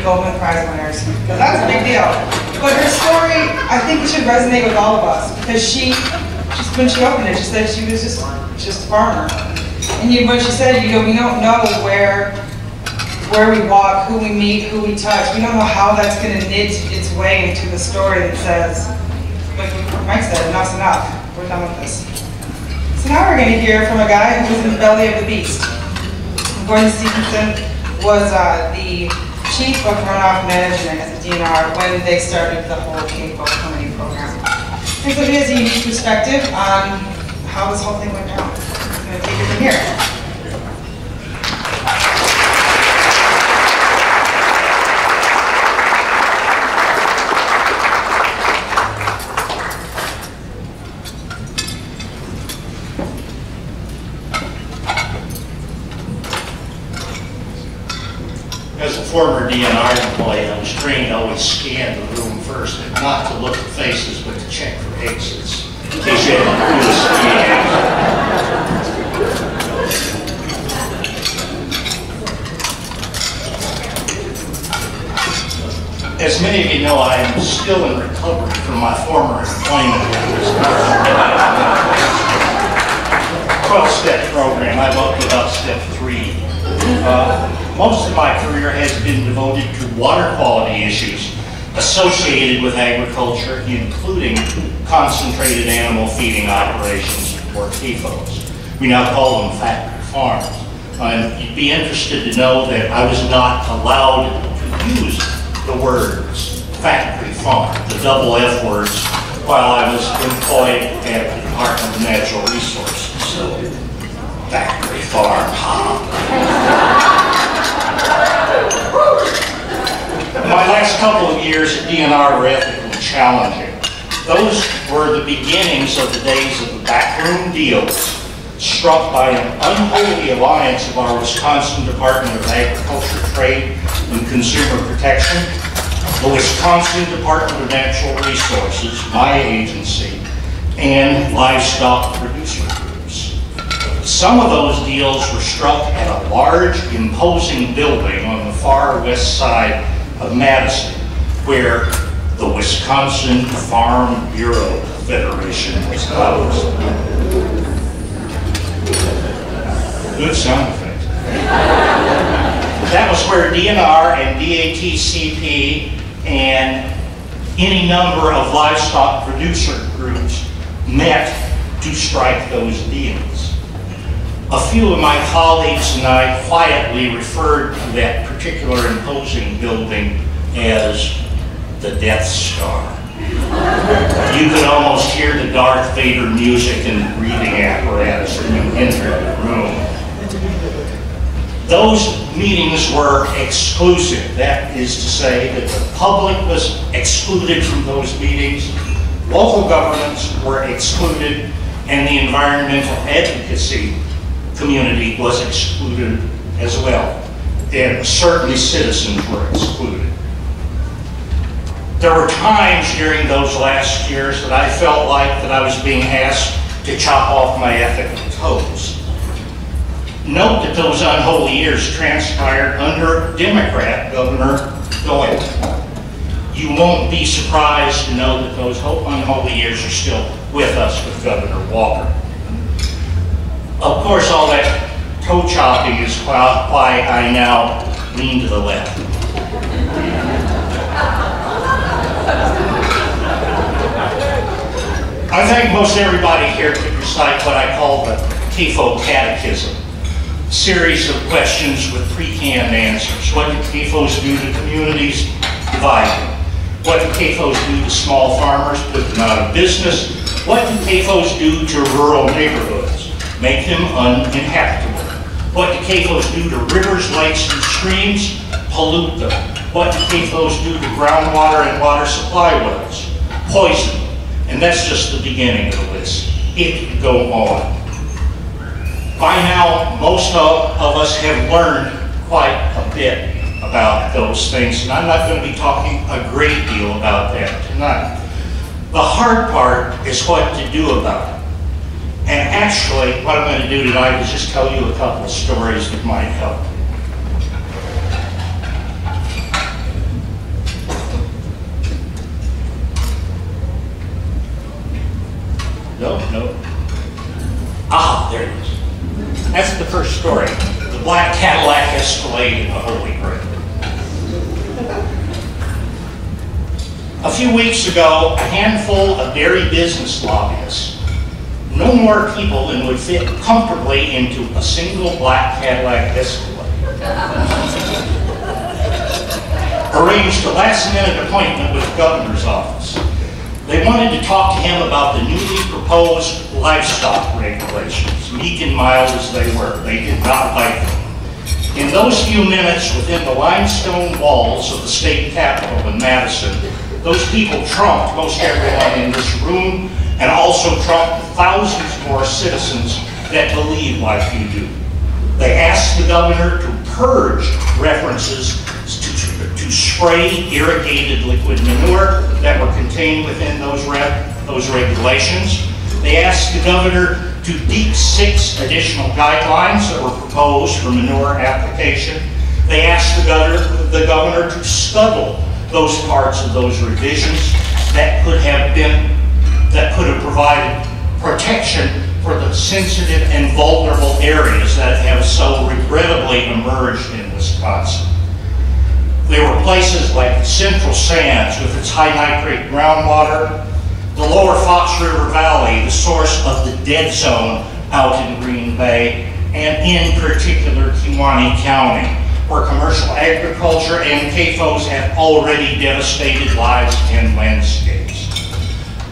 Goldman Prize winners, because that's a big deal. But her story, I think it should resonate with all of us, because when she opened it, she said she was just a farmer. And when she said, you know, we don't know where we walk, who we meet, who we touch. We don't know how that's going to knit its way into the story that says, like Mike said, enough's enough. We're done with this. So now we're going to hear from a guy who was in the belly of the beast. Gordon Stevenson was the Chief of Runoff Management at the DNR when they started the whole CAFO committee program. And so he has a unique perspective on how this whole thing went down. I'm going to take it from here. Former DNR employee, I was trained to always scan the room first, not to look at faces, but to check for exits, in case you had to do a scan. As many of you know, I am still in recovery from my former employment at this 12-step program. I'm up to about step 3. Most of my career has been devoted to water quality issues associated with agriculture, including concentrated animal feeding operations, or CAFOs. We now call them factory farms. You'd be interested to know that I was not allowed to use the words factory farm, the double F words, while I was employed at the Department of Natural Resources. So, factory farm, huh? My last couple of years at DNR were ethically challenging. Those were the beginnings of the days of the backroom deals struck by an unholy alliance of our Wisconsin Department of Agriculture, Trade, and Consumer Protection, the Wisconsin Department of Natural Resources, my agency, and livestock producer groups. Some of those deals were struck at a large, imposing building on the far west side of Madison, where the Wisconsin Farm Bureau Federation was housed. Good sound effect. That was where DNR and DATCP and any number of livestock producer groups met to strike those deals. A few of my colleagues and I quietly referred to that particular imposing building as the Death Star. You could almost hear the Darth Vader music and breathing apparatus when you entered the room. Those meetings were exclusive. That is to say that the public was excluded from those meetings, local governments were excluded, and the environmental advocacy community was excluded as well. and certainly citizens were excluded. There were times during those last years that I felt like that I was being asked to chop off my ethical toes. Note that those unholy years transpired under Democrat Governor Doyle. You won't be surprised to know that those unholy years are still with us with Governor Walker. Of course, all that toe chopping is why I now lean to the left. I think most everybody here could recite what I call the CAFO Catechism, a series of questions with pre-canned answers. What do CAFOs do to communities? Divide them. What do CAFOs do to small farmers? Put them out of business. What do CAFOs do to rural neighborhoods? Make them uninhabitable. What do CAFOs do to rivers, lakes, and streams? Pollute them. What do CAFOs do to groundwater and water supply wells? Poison them. And that's just the beginning of the list. It could go on. By now, most of us have learned quite a bit about those things, and I'm not going to be talking a great deal about that tonight. The hard part is what to do about it. And actually, what I'm going to do tonight is just tell you a couple of stories that might help. Ah, there it is. That's the first story. The black Cadillac Escalade in the Holy Grail. A few weeks ago, a handful of dairy business lobbyists, no more people than would fit comfortably into a single black Cadillac Escalade, arranged a last-minute appointment with the governor's office. They wanted to talk to him about the newly proposed livestock regulations, meek and mild as they were. They did not like them. In those few minutes within the limestone walls of the state capitol in Madison, those people trumped most everyone in this room and also trumped thousands more citizens that believe like you do. They asked the governor to purge references to spray irrigated liquid manure that were contained within those regulations. They asked the governor to deep 6 additional guidelines that were proposed for manure application. They asked the governor to scuttle those parts of those revisions that could have provided protection for the sensitive and vulnerable areas that have so regrettably emerged in Wisconsin. There were places like Central Sands with its high nitrate groundwater, the lower Fox River Valley, the source of the dead zone out in Green Bay, and in particular Kewaunee County, where commercial agriculture and CAFOs have already devastated lives and landscapes.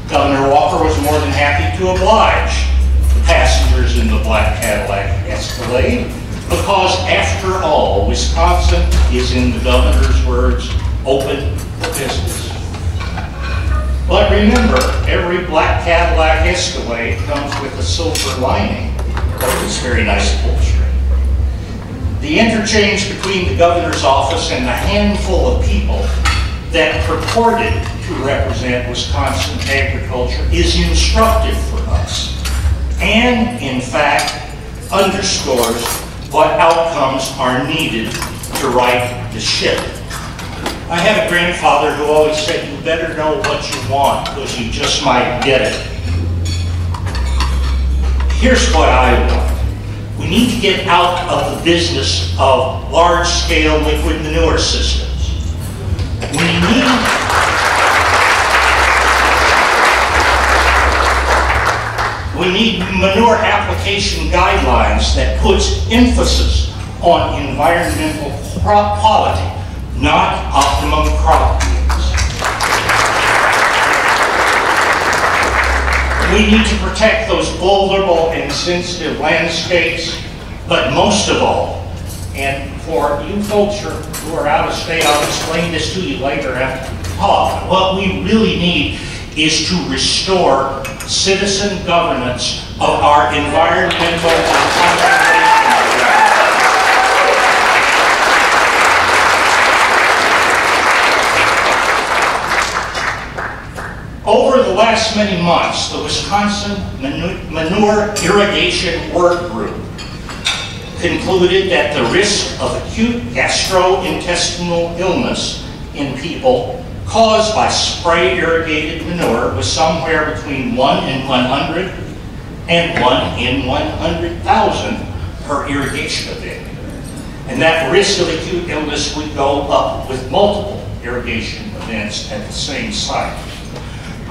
Governor Walker was more than happy to oblige the passengers in the black Cadillac Escalade, because after all, Wisconsin is, in the governor's words, open for business. But remember, every black Cadillac Escalade comes with a silver lining, or it's very nice upholstery. The interchange between the governor's office and the handful of people that purported to represent Wisconsin agriculture is instructive for us, and in fact underscores what outcomes are needed to right the ship. I have a grandfather who always said, you better know what you want because you just might get it. Here's what I want. We need to get out of the business of large-scale liquid manure systems. We need manure application guidelines that puts emphasis on environmental crop quality, not optimum crop yields. We need to protect those vulnerable and sensitive landscapes, but most of all, and for you folks who are out of state, I'll explain this to you later after the talk, what we really need is to restore citizen governance of our environmental and conservation. last many months, the Wisconsin Manure Irrigation Work Group concluded that the risk of acute gastrointestinal illness in people caused by spray irrigated manure was somewhere between 1 in 100 and 1 in 100,000 per irrigation event. And that risk of acute illness would go up with multiple irrigation events at the same site.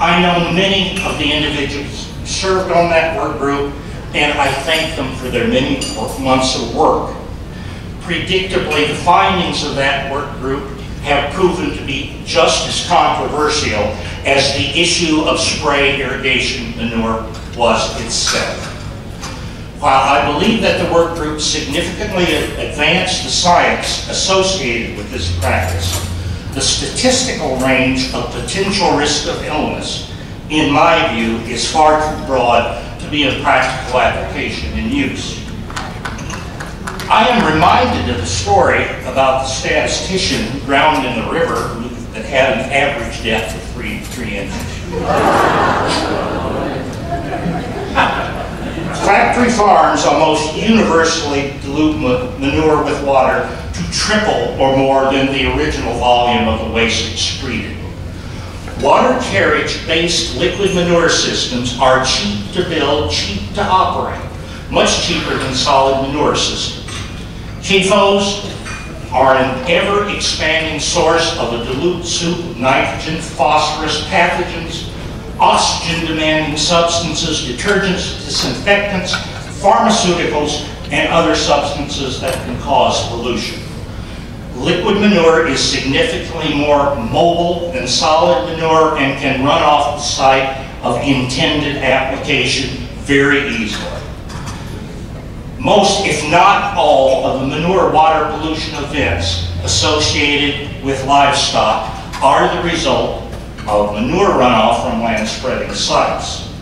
I know many of the individuals who served on that work group, and I thank them for their many months of work. Predictably, the findings of that work group have proven to be just as controversial as the issue of spray irrigation manure was itself. While I believe that the work group significantly advanced the science associated with this practice, the statistical range of potential risk of illness, in my view, is far too broad to be of practical application and use. I am reminded of a story about the statistician who drowned in the river that had an average depth of three inches. Factory farms almost universally dilute manure with water to triple or more than the original volume of the waste excreted. Water carriage-based liquid manure systems are cheap to build, cheap to operate, much cheaper than solid manure systems. CAFOs are an ever-expanding source of a dilute soup of nitrogen, phosphorus, pathogens, oxygen-demanding substances, detergents, disinfectants, pharmaceuticals, and other substances that can cause pollution. Liquid manure is significantly more mobile than solid manure and can run off the site of intended application very easily. Most, if not all, of the manure water pollution events associated with livestock are the result of manure runoff from land spreading sites.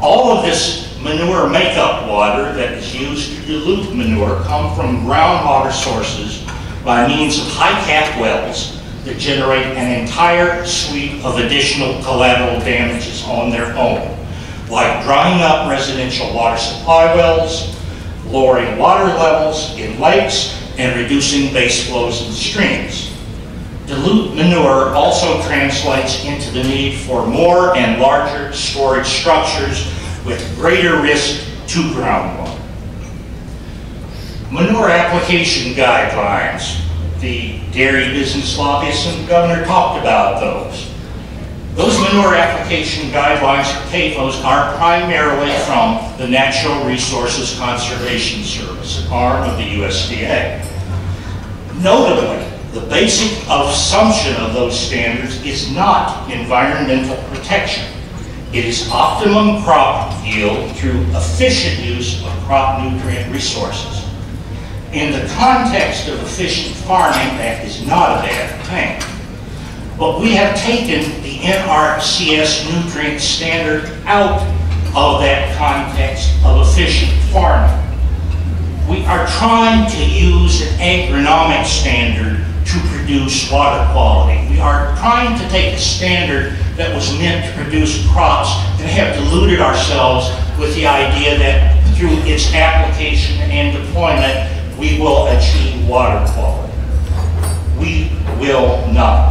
All of this manure makeup water that is used to dilute manure comes from groundwater sources by means of high cap wells that generate an entire suite of additional collateral damages on their own, like drying up residential water supply wells, lowering water levels in lakes, and reducing base flows in streams. Dilute manure also translates into the need for more and larger storage structures with greater risk to groundwater. Manure application guidelines. The dairy business lobbyists and the governor talked about those. Those manure application guidelines for CAFOs are primarily from the Natural Resources Conservation Service, arm of the USDA. Notably, the basic assumption of those standards is not environmental protection. It is optimum crop yield through efficient use of crop nutrient resources. In the context of efficient farming, that is not a bad thing. But we have taken the NRCS nutrient standard out of that context of efficient farming. We are trying to use an agronomic standard to produce water quality. We are trying to take a standard that was meant to produce crops and have deluded ourselves with the idea that through its application and deployment, we will achieve water quality. We will not.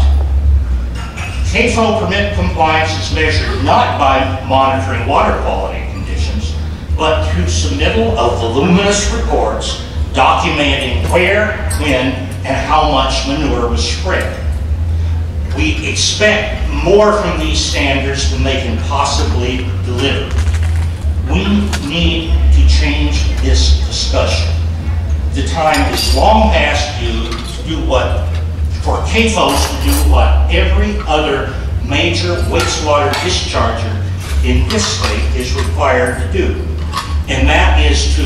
CAFO permit compliance is measured not by monitoring water quality conditions, but through submittal of voluminous reports documenting where, when, and how much manure was spread. We expect more from these standards than they can possibly deliver. We need to change this discussion. The time is long past due to do what, for CAFOs to do what every other major wastewater discharger in this state is required to do, and that is to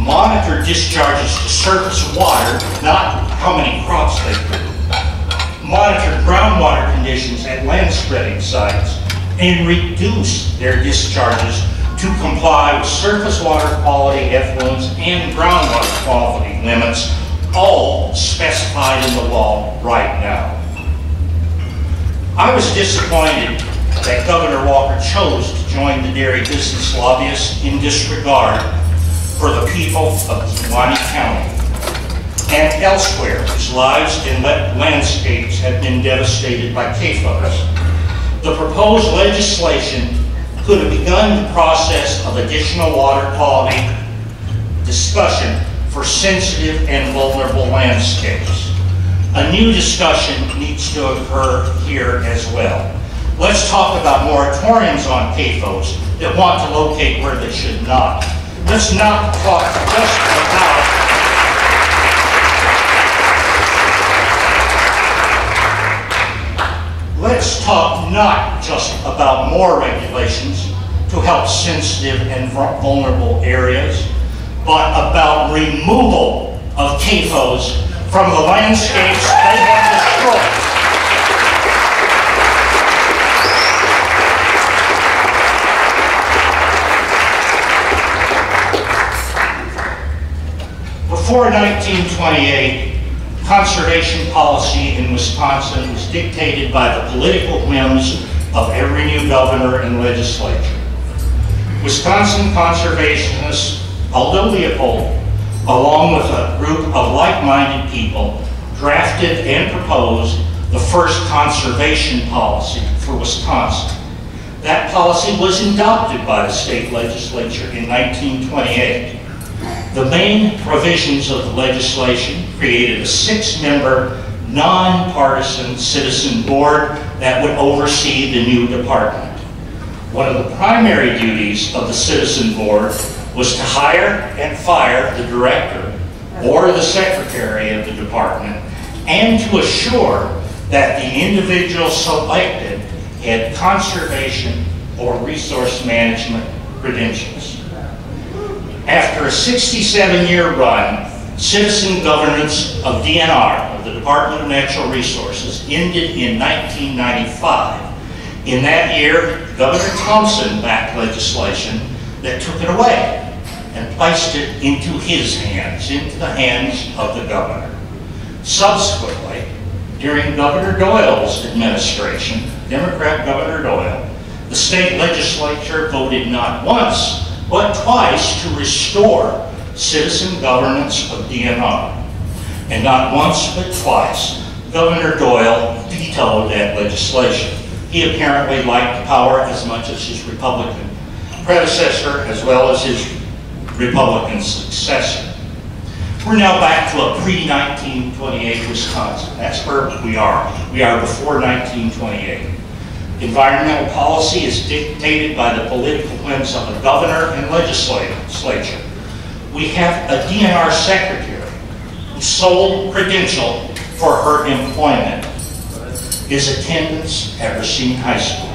monitor discharges to surface water, not how many crops they produce. Monitor groundwater conditions at land spreading sites and reduce their discharges to comply with surface water quality effluents and groundwater quality limits, all specified in the law right now. I was disappointed that Governor Walker chose to join the dairy business lobbyists in disregard for the people of Kewaunee County and elsewhere whose lives and landscapes have been devastated by CAFOs. The proposed legislation could have begun the process of additional water quality discussion for sensitive and vulnerable landscapes. A new discussion needs to occur here as well. Let's talk about moratoriums on CAFOs that want to locate where they should not. Let's not talk just about let's talk not just about more regulations to help sensitive and vulnerable areas, but about removal of CAFOs from the landscapes they have destroyed. Before 1928, conservation policy in Wisconsin was dictated by the political whims of every new governor and legislature. Wisconsin conservationist Aldo Leopold, along with a group of like-minded people, drafted and proposed the first conservation policy for Wisconsin. That policy was adopted by the state legislature in 1928. The main provisions of the legislation created a six-member, non-partisan citizen board that would oversee the new department. One of the primary duties of the citizen board was to hire and fire the director or the secretary of the department and to assure that the individual selected had conservation or resource management credentials. After a 67-year run, citizen governance of DNR, of the Department of Natural Resources, ended in 1995. In that year, Governor Thompson backed legislation that took it away and placed it into his hands, into the hands of the governor. Subsequently, during Governor Doyle's administration, Democrat Governor Doyle, the state legislature voted not once, but twice to restore citizen governance of DNR. And not once, but twice, Governor Doyle vetoed that legislation. He apparently liked power as much as his Republican predecessor, as well as his Republican successor. We're now back to a pre-1928 Wisconsin. That's where we are. We are before 1928. Environmental policy is dictated by the political whims of the governor and legislature. We have a DNR secretary whose sole credential for her employment is attendance at Racine High School.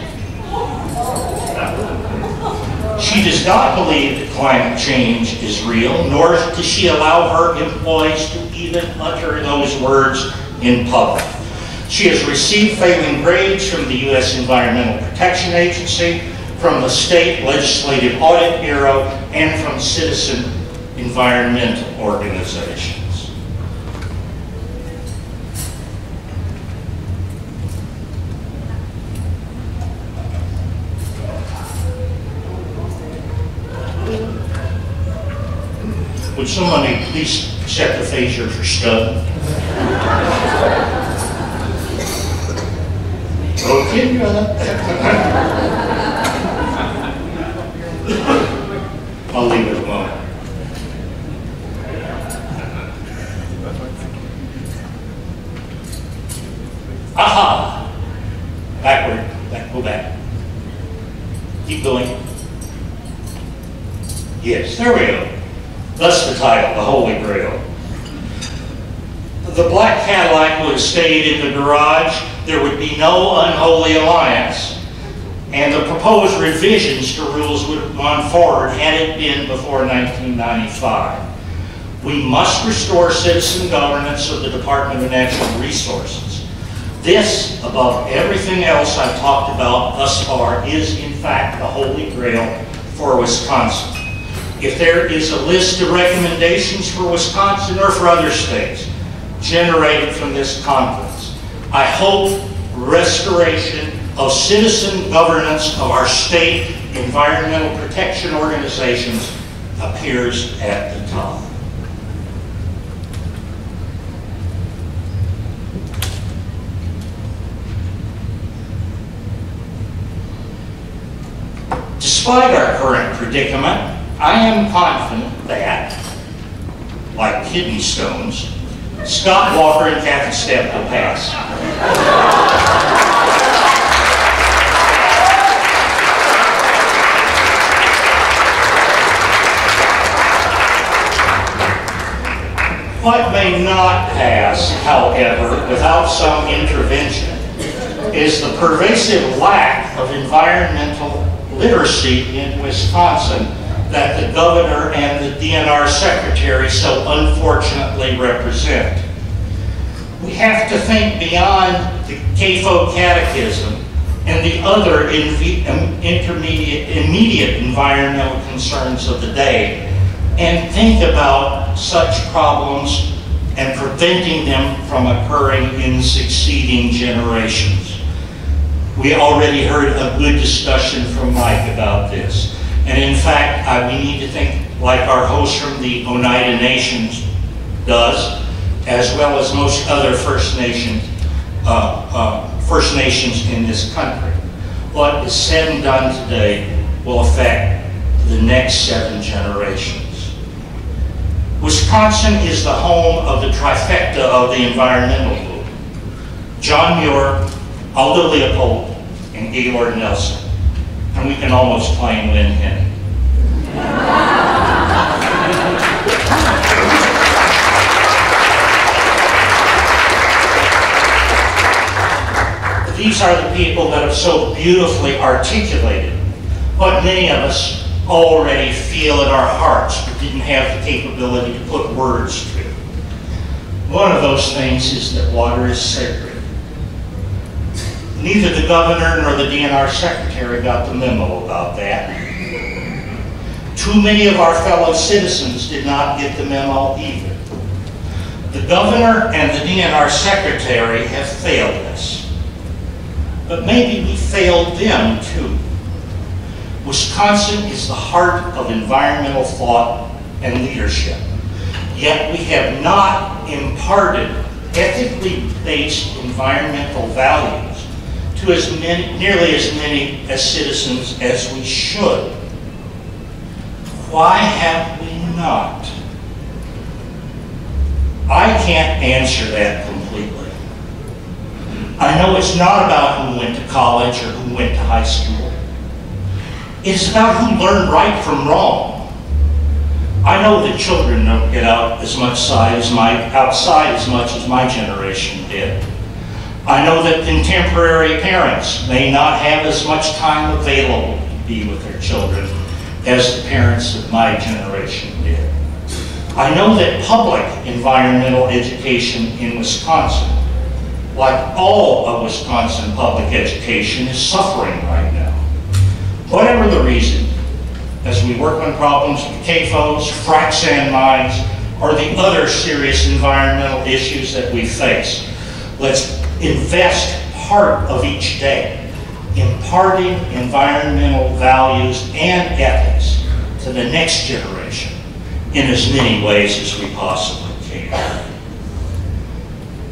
She does not believe that climate change is real, nor does she allow her employees to even utter those words in public. She has received failing grades from the U.S. Environmental Protection Agency, from the State Legislative Audit Bureau, and from citizen environmental organizations. Would somebody please set the phaser for stun? Okay. I'll leave it alone. Aha! Backward. Go back. Keep going. Yes, there we go. That's the title, the Holy Grail. The black Cadillac would have stayed in the garage. There would be no unholy alliance. And the proposed revisions to rules would have gone forward had it been before 1995. We must restore citizen governance of the Department of Natural Resources. This, above everything else I've talked about thus far, is in fact the Holy Grail for Wisconsin. If there is a list of recommendations for Wisconsin or for other states generated from this conference, I hope restoration of citizen governance of our state environmental protection organizations appears at the top. Despite our current predicament, I am confident that, like kidney stones, Scott Walker and Kathy Stepp will pass. What may not pass, however, without some intervention, is the pervasive lack of environmental literacy in Wisconsin that the governor and the DNR secretary so unfortunately represent. We have to think beyond the CAFO catechism and the other immediate environmental concerns of the day, and think about such problems and preventing them from occurring in succeeding generations. We already heard a good discussion from Mike about this. And in fact, we need to think like our host from the Oneida Nation does, as well as most other First Nations in this country. What is said and done today will affect the next 7 generations. Wisconsin is the home of the trifecta of the environmental movement: John Muir, Aldo Leopold, and Gaylord Nelson. And we can almost claim Lynn Henning. These are the people that have so beautifully articulated what many of us already feel in our hearts but didn't have the capability to put words to. One of those things is that water is sacred. Neither the governor nor the DNR secretary got the memo about that. Too many of our fellow citizens did not get the memo either. The governor and the DNR secretary have failed us. But maybe we failed them too. Wisconsin is the heart of environmental thought and leadership, yet we have not imparted ethically based environmental values to as many, nearly as many as citizens as we should. Why have we not? I can't answer that completely. I know it's not about who went to college or who went to high school. It's about who learned right from wrong. I know that children don't get outside as much as my generation did. I know that contemporary parents may not have as much time available to be with their children as the parents of my generation did. I know that public environmental education in Wisconsin, like all of Wisconsin public education, is suffering right now. Whatever the reason, as we work on problems with CAFOs, frac sand mines, or the other serious environmental issues that we face, let's invest part of each day imparting environmental values and ethics to the next generation in as many ways as we possibly can.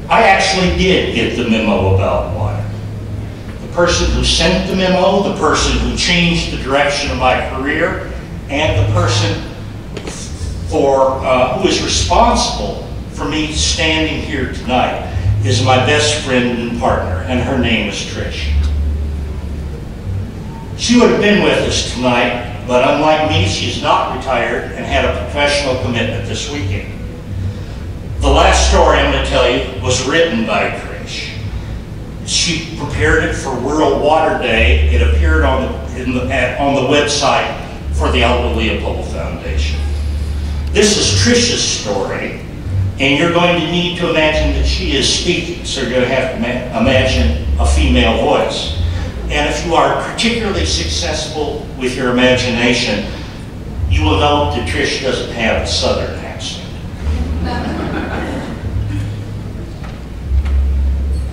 I actually did get the memo about water. The person who sent the memo, the person who changed the direction of my career, and the person who is responsible for me standing here tonight is my best friend and partner, and her name is Trish. She would have been with us tonight, but unlike me, she's not retired and had a professional commitment this weekend. The last story I'm going to tell you was written by Trish. She prepared it for World Water Day. It appeared on the website for the Aldo Leopold Foundation. This is Trish's story, and you're going to need to imagine that she is speaking, so you're going to have to imagine a female voice. And if you are particularly successful with your imagination, you will know that Trish doesn't have a southern accent.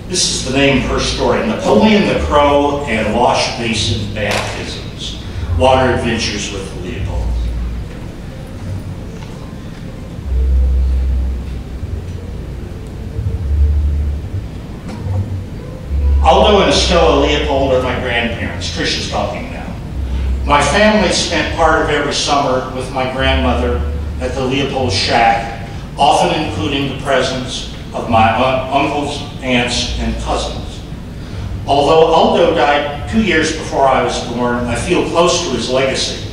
This is the name per story: Napoleon the Crow and Wash Basin Baptisms, Water Adventures with Leopold. Aldo and Estella Leopold are my grandparents. Trish is talking now. My family spent part of every summer with my grandmother at the Leopold shack, often including the presence of my uncles, aunts, and cousins. Although Aldo died 2 years before I was born, I feel close to his legacy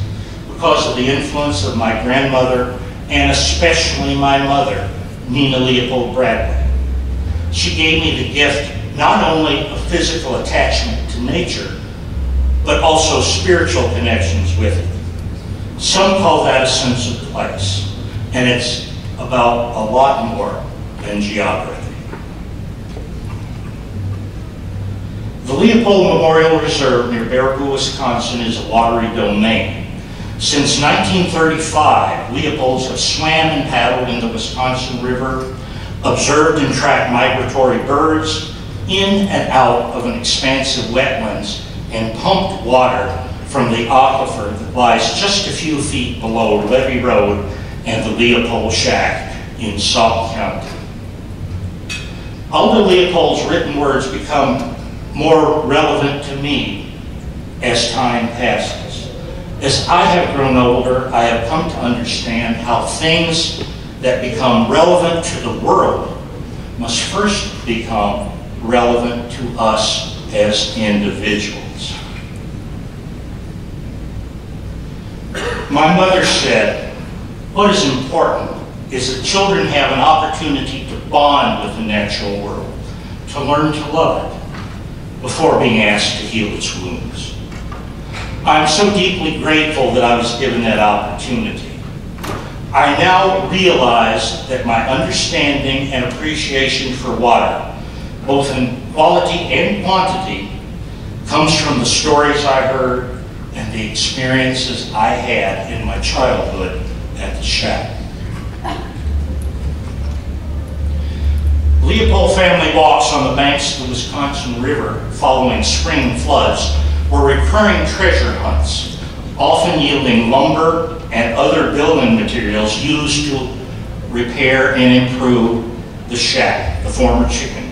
because of the influence of my grandmother and especially my mother, Nina Leopold Bradley. She gave me the gift not only of physical attachment to nature, but also spiritual connections with it. Some call that a sense of place, and it's about a lot more than geography. The Leopold Memorial Reserve near Baraboo, Wisconsin is a watery domain. Since 1935, Leopolds have swam and paddled in the Wisconsin River, observed and tracked migratory birds, in and out of an expanse of wetlands, and pumped water from the aquifer that lies just a few feet below Levy Road and the Leopold Shack in Sauk County. Aldo Leopold's written words become more relevant to me as time passes. As I have grown older, I have come to understand how things that become relevant to the world must first become relevant to us as individuals. My mother said, what is important is that children have an opportunity to bond with the natural world, to learn to love it, before being asked to heal its wounds. I'm so deeply grateful that I was given that opportunity. I now realize that my understanding and appreciation for water, both in quality and quantity, comes from the stories I heard and the experiences I had in my childhood at the shack. Leopold family walks on the banks of the Wisconsin River following spring floods were recurring treasure hunts, often yielding lumber and other building materials used to repair and improve the shack, the former chicken.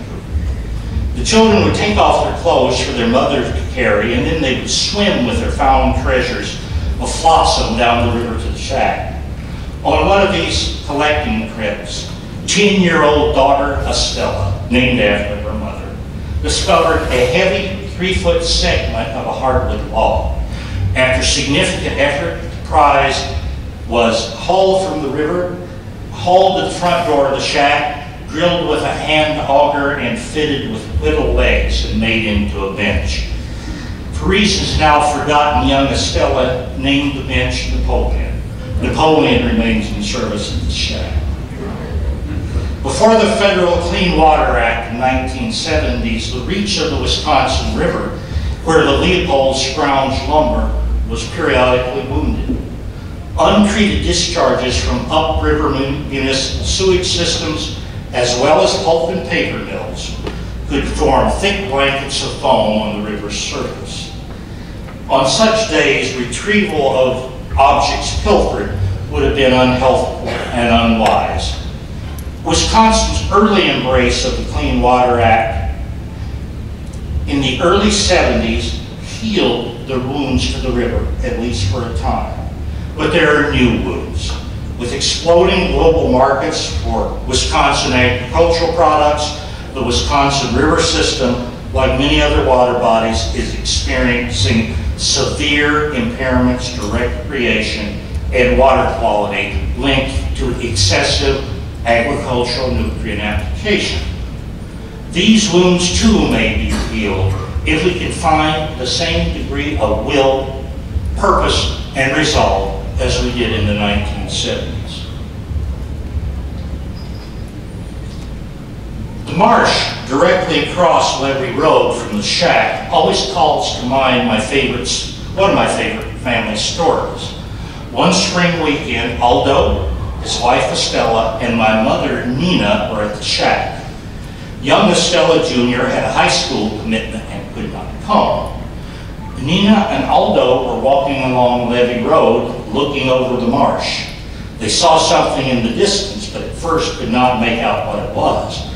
The children would take off their clothes for their mother to carry, and then they would swim with their found treasures of flotsam down the river to the shack. On one of these collecting trips, 10-year-old daughter Estella, named after her mother, discovered a heavy 3-foot segment of a hardwood log. After significant effort, the prize was hauled from the river, hauled to the front door of the shack, drilled with a hand auger and fitted with little legs and made into a bench. For reasons now forgotten, young Estella named the bench Napoleon. Napoleon remains in service at the shack. Before the federal Clean Water Act in the 1970s, the reach of the Wisconsin River, where the Leopold scrounged lumber, was periodically wounded. Untreated discharges from upriver municipal sewage systems, as well as pulp and paper mills, could form thick blankets of foam on the river's surface. On such days, retrieval of objects pilfered would have been unhelpful and unwise. Wisconsin's early embrace of the Clean Water Act in the early 70s healed the wounds to the river, at least for a time. But there are new wounds. With exploding global markets for Wisconsin agricultural products, the Wisconsin River system, like many other water bodies, is experiencing severe impairments to recreation and water quality linked to excessive agricultural nutrient application. These wounds too may be healed if we can find the same degree of will, purpose, and resolve as we did in the 1970s. The marsh directly across Levy Road from the shack always calls to mind one of my favorite family stories. One spring weekend, Aldo, his wife Estella, and my mother Nina were at the shack. Young Estella, Jr. had a high school commitment and could not come. Nina and Aldo were walking along Levy Road, looking over the marsh. They saw something in the distance, but at first could not make out what it was.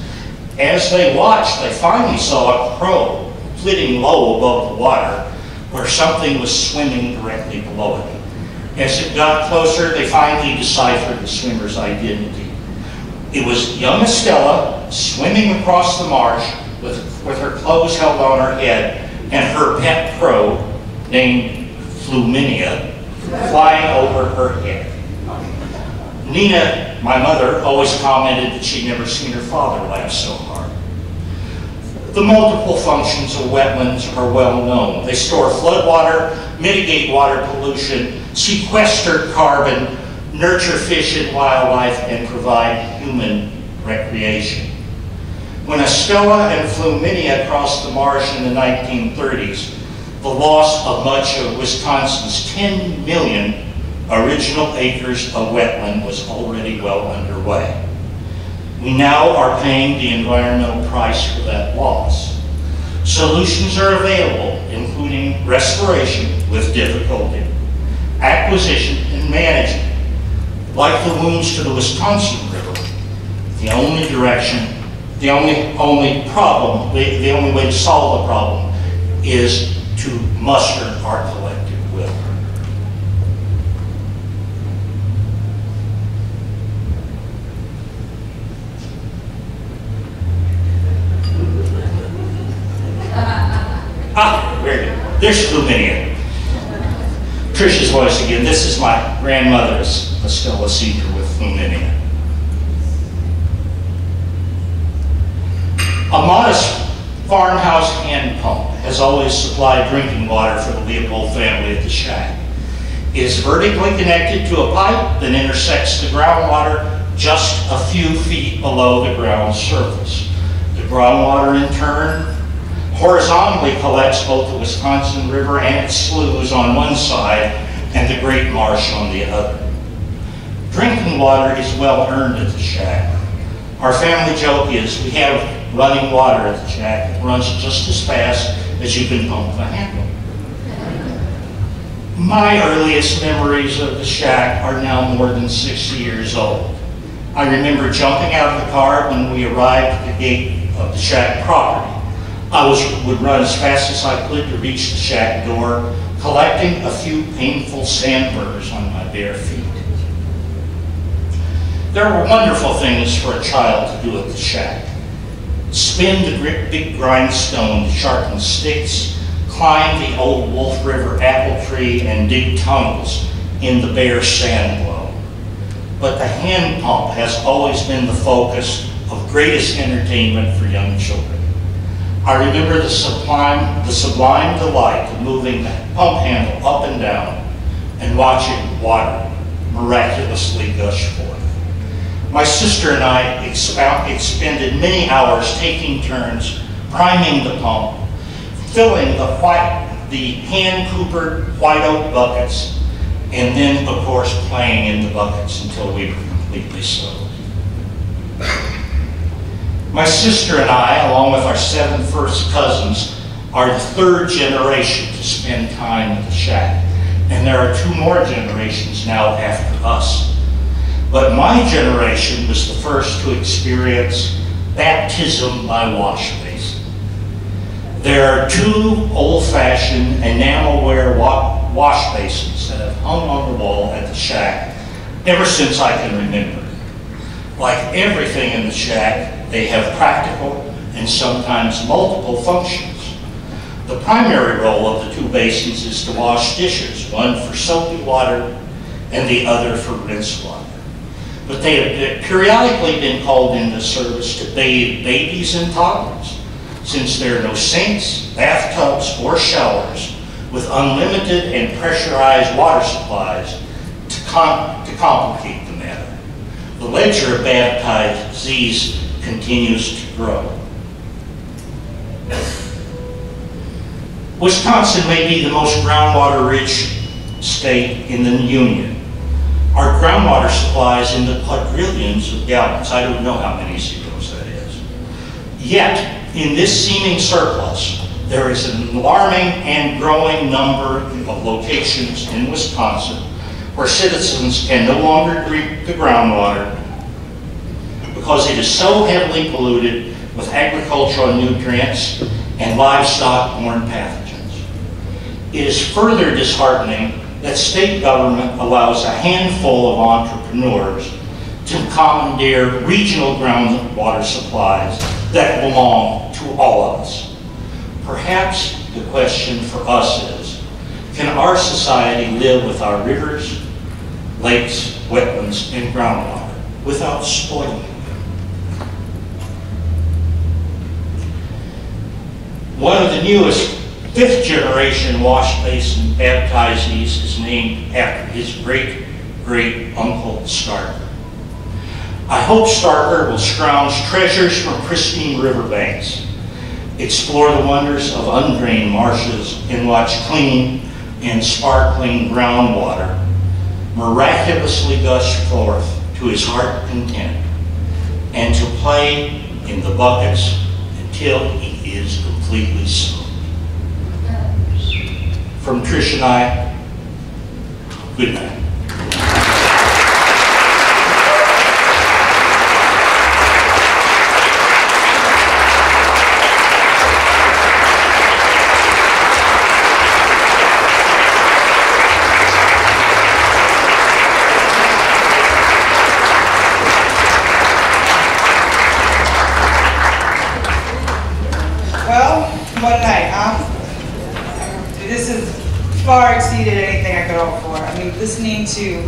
As they watched, they finally saw a crow flitting low above the water, where something was swimming directly below it. As it got closer, they finally deciphered the swimmer's identity. It was young Estella swimming across the marsh with her clothes held on her head and her pet crow named Fluminia flying over her head. Nina, my mother, always commented that she'd never seen her father laugh so hard. The multiple functions of wetlands are well known. They store floodwater, mitigate water pollution, sequester carbon, nurture fish and wildlife, and provide human recreation. When Estella and Fluminia crossed the marsh in the 1930s, the loss of much of Wisconsin's 10 million original acres of wetland was already well underway. We now are paying the environmental price for that loss. Solutions are available, including restoration with difficulty, acquisition and management. Like the wounds to the Wisconsin River, the only way to solve the problem is to muster our collective will. Very good. There's Fluminia. Trish's voice again. This is my grandmother's Estella Senior with Fluminia. A modest farmhouse hand pump has always supplied drinking water for the Leopold family at the shack. It is vertically connected to a pipe that intersects the groundwater just a few feet below the ground surface. The groundwater, in turn, horizontally collects both the Wisconsin River and its sloughs on one side and the Great Marsh on the other. Drinking water is well earned at the shack. Our family joke is we have running water at the shack. It runs just as fast as you can pump the handle. My earliest memories of the shack are now more than 60 years old. I remember jumping out of the car when we arrived at the gate of the shack property. I would run as fast as I could to reach the shack door, collecting a few painful sandburrs on my bare feet. There were wonderful things for a child to do at the shack. Spin the big grindstone to sharpen sticks, climb the old Wolf River apple tree, and dig tunnels in the bare sand below. But the hand pump has always been the focus of greatest entertainment for young children. I remember the sublime delight of moving the pump handle up and down and watching water miraculously gush forth. My sister and I expended many hours taking turns, priming the pump, filling the hand-coopered white oak buckets, and then, of course, playing in the buckets until we were completely soaked. My sister and I, along with our 7 first cousins, are the 3rd generation to spend time at the shack, and there are 2 more generations now after us. But my generation was the first to experience baptism by wash basin. There are 2 old-fashioned enamelware wash basins that have hung on the wall at the shack ever since I can remember. Like everything in the shack, they have practical and sometimes multiple functions. The primary role of the 2 basins is to wash dishes, one for soapy water and the other for rinse water. But they have periodically been called into service to bathe babies and toddlers, since there are no sinks, bathtubs, or showers, with unlimited and pressurized water supplies to complicate the matter. The ledger of baptizees continues to grow. Wisconsin may be the most groundwater-rich state in the Union. Our groundwater supply is in the quadrillions of gallons. I don't know how many zeros that is. Yet, in this seeming surplus, there is an alarming and growing number of locations in Wisconsin where citizens can no longer drink the groundwater because it is so heavily polluted with agricultural nutrients and livestock-borne pathogens. It is further disheartening that state government allows a handful of entrepreneurs to commandeer regional groundwater supplies that belong to all of us. Perhaps the question for us is, can our society live with our rivers, lakes, wetlands, and groundwater without spoiling them? One of the newest fifth-generation Wash Basin baptizees is named after his great-great-uncle Starker. I hope Starker will scrounge treasures from pristine riverbanks, explore the wonders of undrained marshes, and watch clean and sparkling groundwater miraculously gush forth to his heart's content, and to play in the buckets until he is completely soaked. From Trish and I, good night. Far exceeded anything I could hope for. I mean, listening to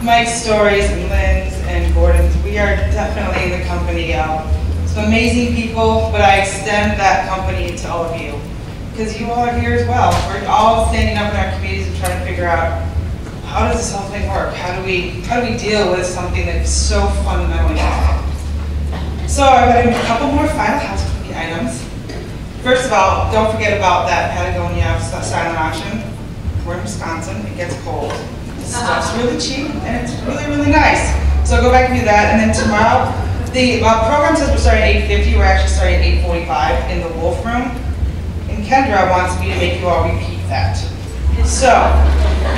Mike's stories and Lynn's and Gordon's, we are definitely the company of some amazing people, but I extend that company to all of you, because you all are here as well. We're all standing up in our communities and trying to figure out, how does this whole thing work? How do we deal with something that's so fundamentally wrong? So I've got a couple more final housekeeping items. First of all, don't forget about that Patagonia silent auction. We're in Wisconsin, it gets cold. This stuff's really cheap and it's really, really nice. So go back and do that. And then tomorrow, the program says we're starting at 8:50, we're actually starting at 8:45 in the Wolf Room. And Kendra wants me to make you all repeat that. So,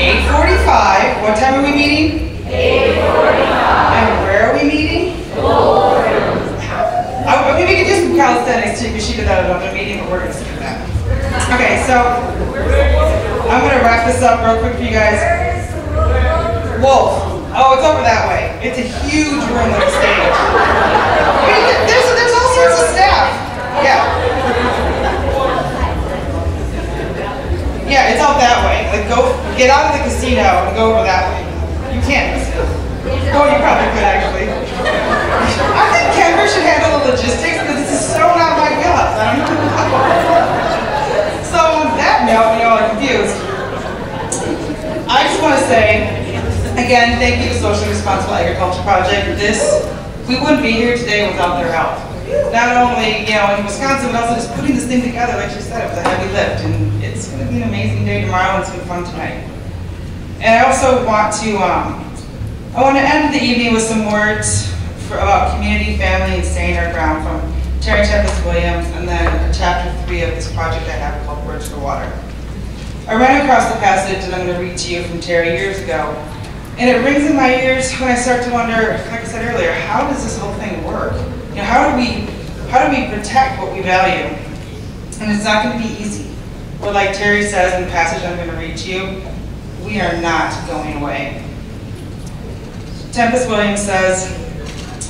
8:45, what time are we meeting? 8:45. And where are we meeting? Wolf Room. Okay, we can do some calisthenics too, because she did that at another meeting, but we're gonna skip that. Okay, so, I'm gonna wrap this up real quick for you guys. Wolf. Oh, it's over that way. It's a huge room with a stage. I mean, there's all sorts of staff. Yeah. Yeah, it's out that way. Like, go get out of the casino and go over that way. You can't. Oh, you probably could actually. I think Kendra should handle the logistics, because this is so not my wheelhouse. I don't know. So on that note, y'all are confused. I just want to say, again, thank you to Socially Responsible Agriculture Project. We wouldn't be here today without their help. Not only, you know, in Wisconsin, but also just putting this thing together. Like you said, it was a heavy lift, and it's going to be an amazing day tomorrow, and it's been fun tonight. And I also want to, I want to end the evening with some words about community, family, and staying our ground from Terry Tempest-Williams, and then chapter 3 of this project I have called Words for Water. I ran across the passage, and I'm going to read to you from Terry years ago. And it rings in my ears when I start to wonder, like I said earlier, how does this whole thing work? You know, how do we protect what we value? And it's not going to be easy. But like Terry says in the passage I'm going to read to you, we are not going away. Tempest-Williams says,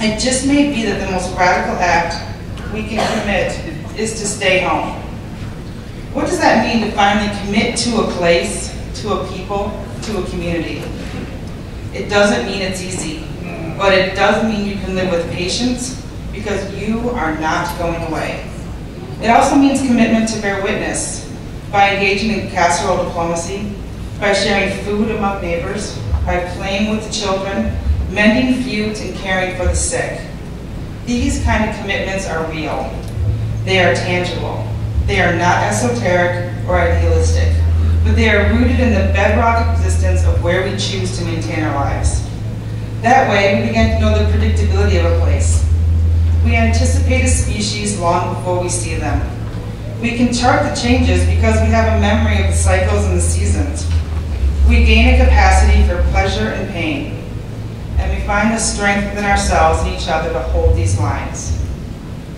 it just may be that the most radical act we can commit is to stay home. What does that mean to finally commit to a place, to a people, to a community? It doesn't mean it's easy, but it does mean you can live with patience, because you are not going away. It also means commitment to bear witness by engaging in casserole diplomacy, by sharing food among neighbors, by playing with the children, mending feuds, and caring for the sick. These kind of commitments are real. They are tangible. They are not esoteric or idealistic, but they are rooted in the bedrock existence of where we choose to maintain our lives. That way, we begin to know the predictability of a place. we anticipate a species long before we see them. We can chart the changes because we have a memory of the cycles and the seasons. We gain a capacity for pleasure and pain, and we find the strength within ourselves and each other to hold these lines.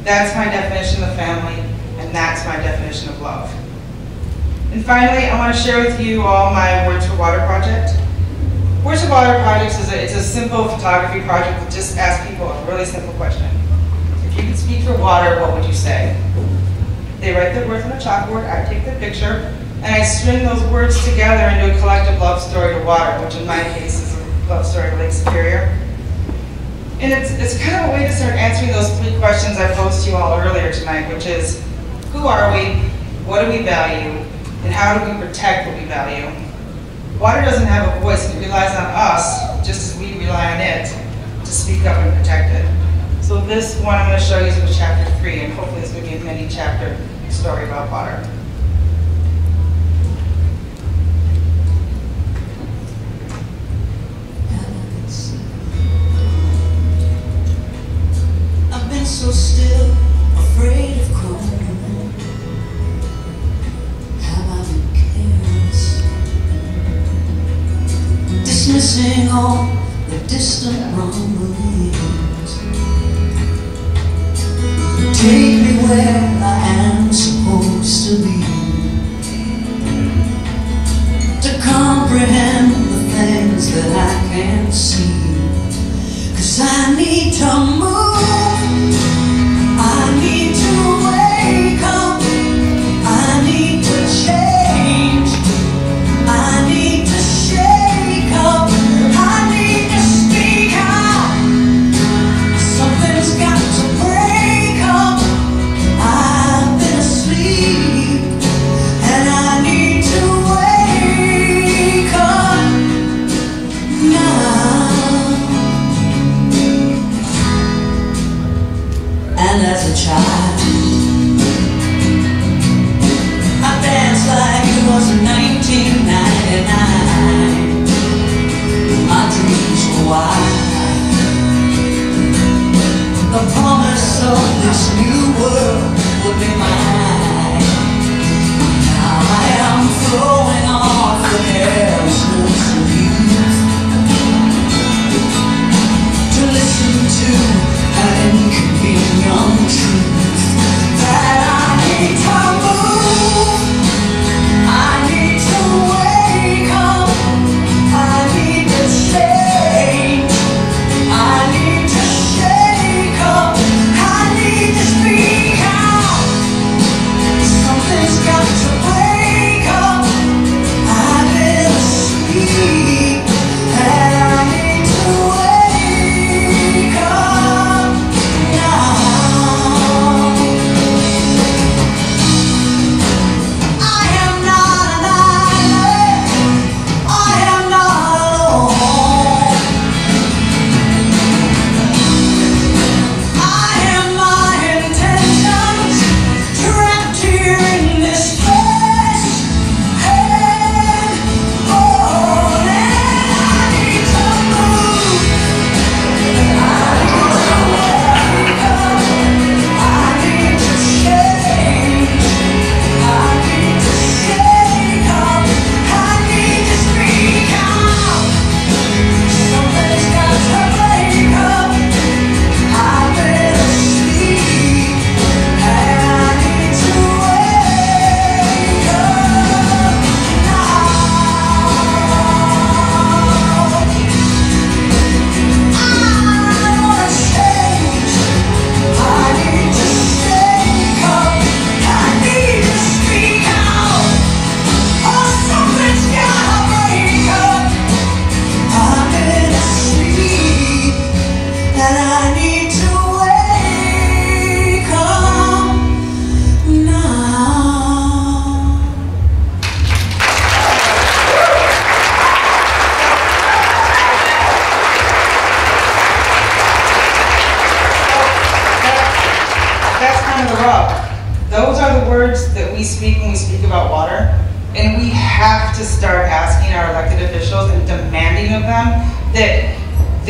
That's my definition of family, and that's my definition of love. And finally, I want to share with you all my Words for Water project. Words for Water project is a simple photography project that just asks people a really simple question. If you could speak for water, what would you say? They write their words on a chalkboard, I take their picture, and I string those words together into a collective love story to water, which in my case is a love story to Lake Superior. And it's kind of a way to start answering those three questions I posed to you all earlier tonight, which is, who are we, what do we value, and how do we protect what we value? Water doesn't have a voice, it relies on us, just as we rely on it, to speak up and protect it. So this one I'm going to show you is from chapter 3, and hopefully this will be a mini-chapter story about water. I've been so still, afraid of cold. Dismissing all the distant rumblings. Take me where I am supposed to be, to comprehend the things that I can't see. 'Cause I need to move, I need to wake up, I need to change, I need to shake.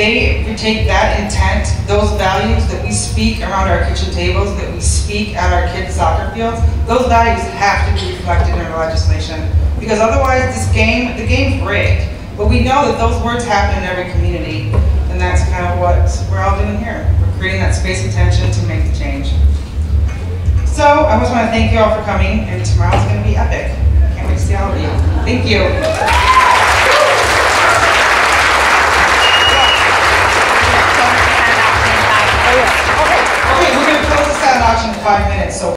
they take that intent, those values that we speak around our kitchen tables, that we speak at our kids' soccer fields, those values have to be reflected in our legislation. Because otherwise this game, the game's rigged. But we know that those words happen in every community, and that's kind of what we're all doing here. We're creating that space and tension to make the change. So I just want to thank you all for coming, and tomorrow's going to be epic. I can't wait to see all of you. Thank you. Okay, we're going to close this out in 5 minutes. So.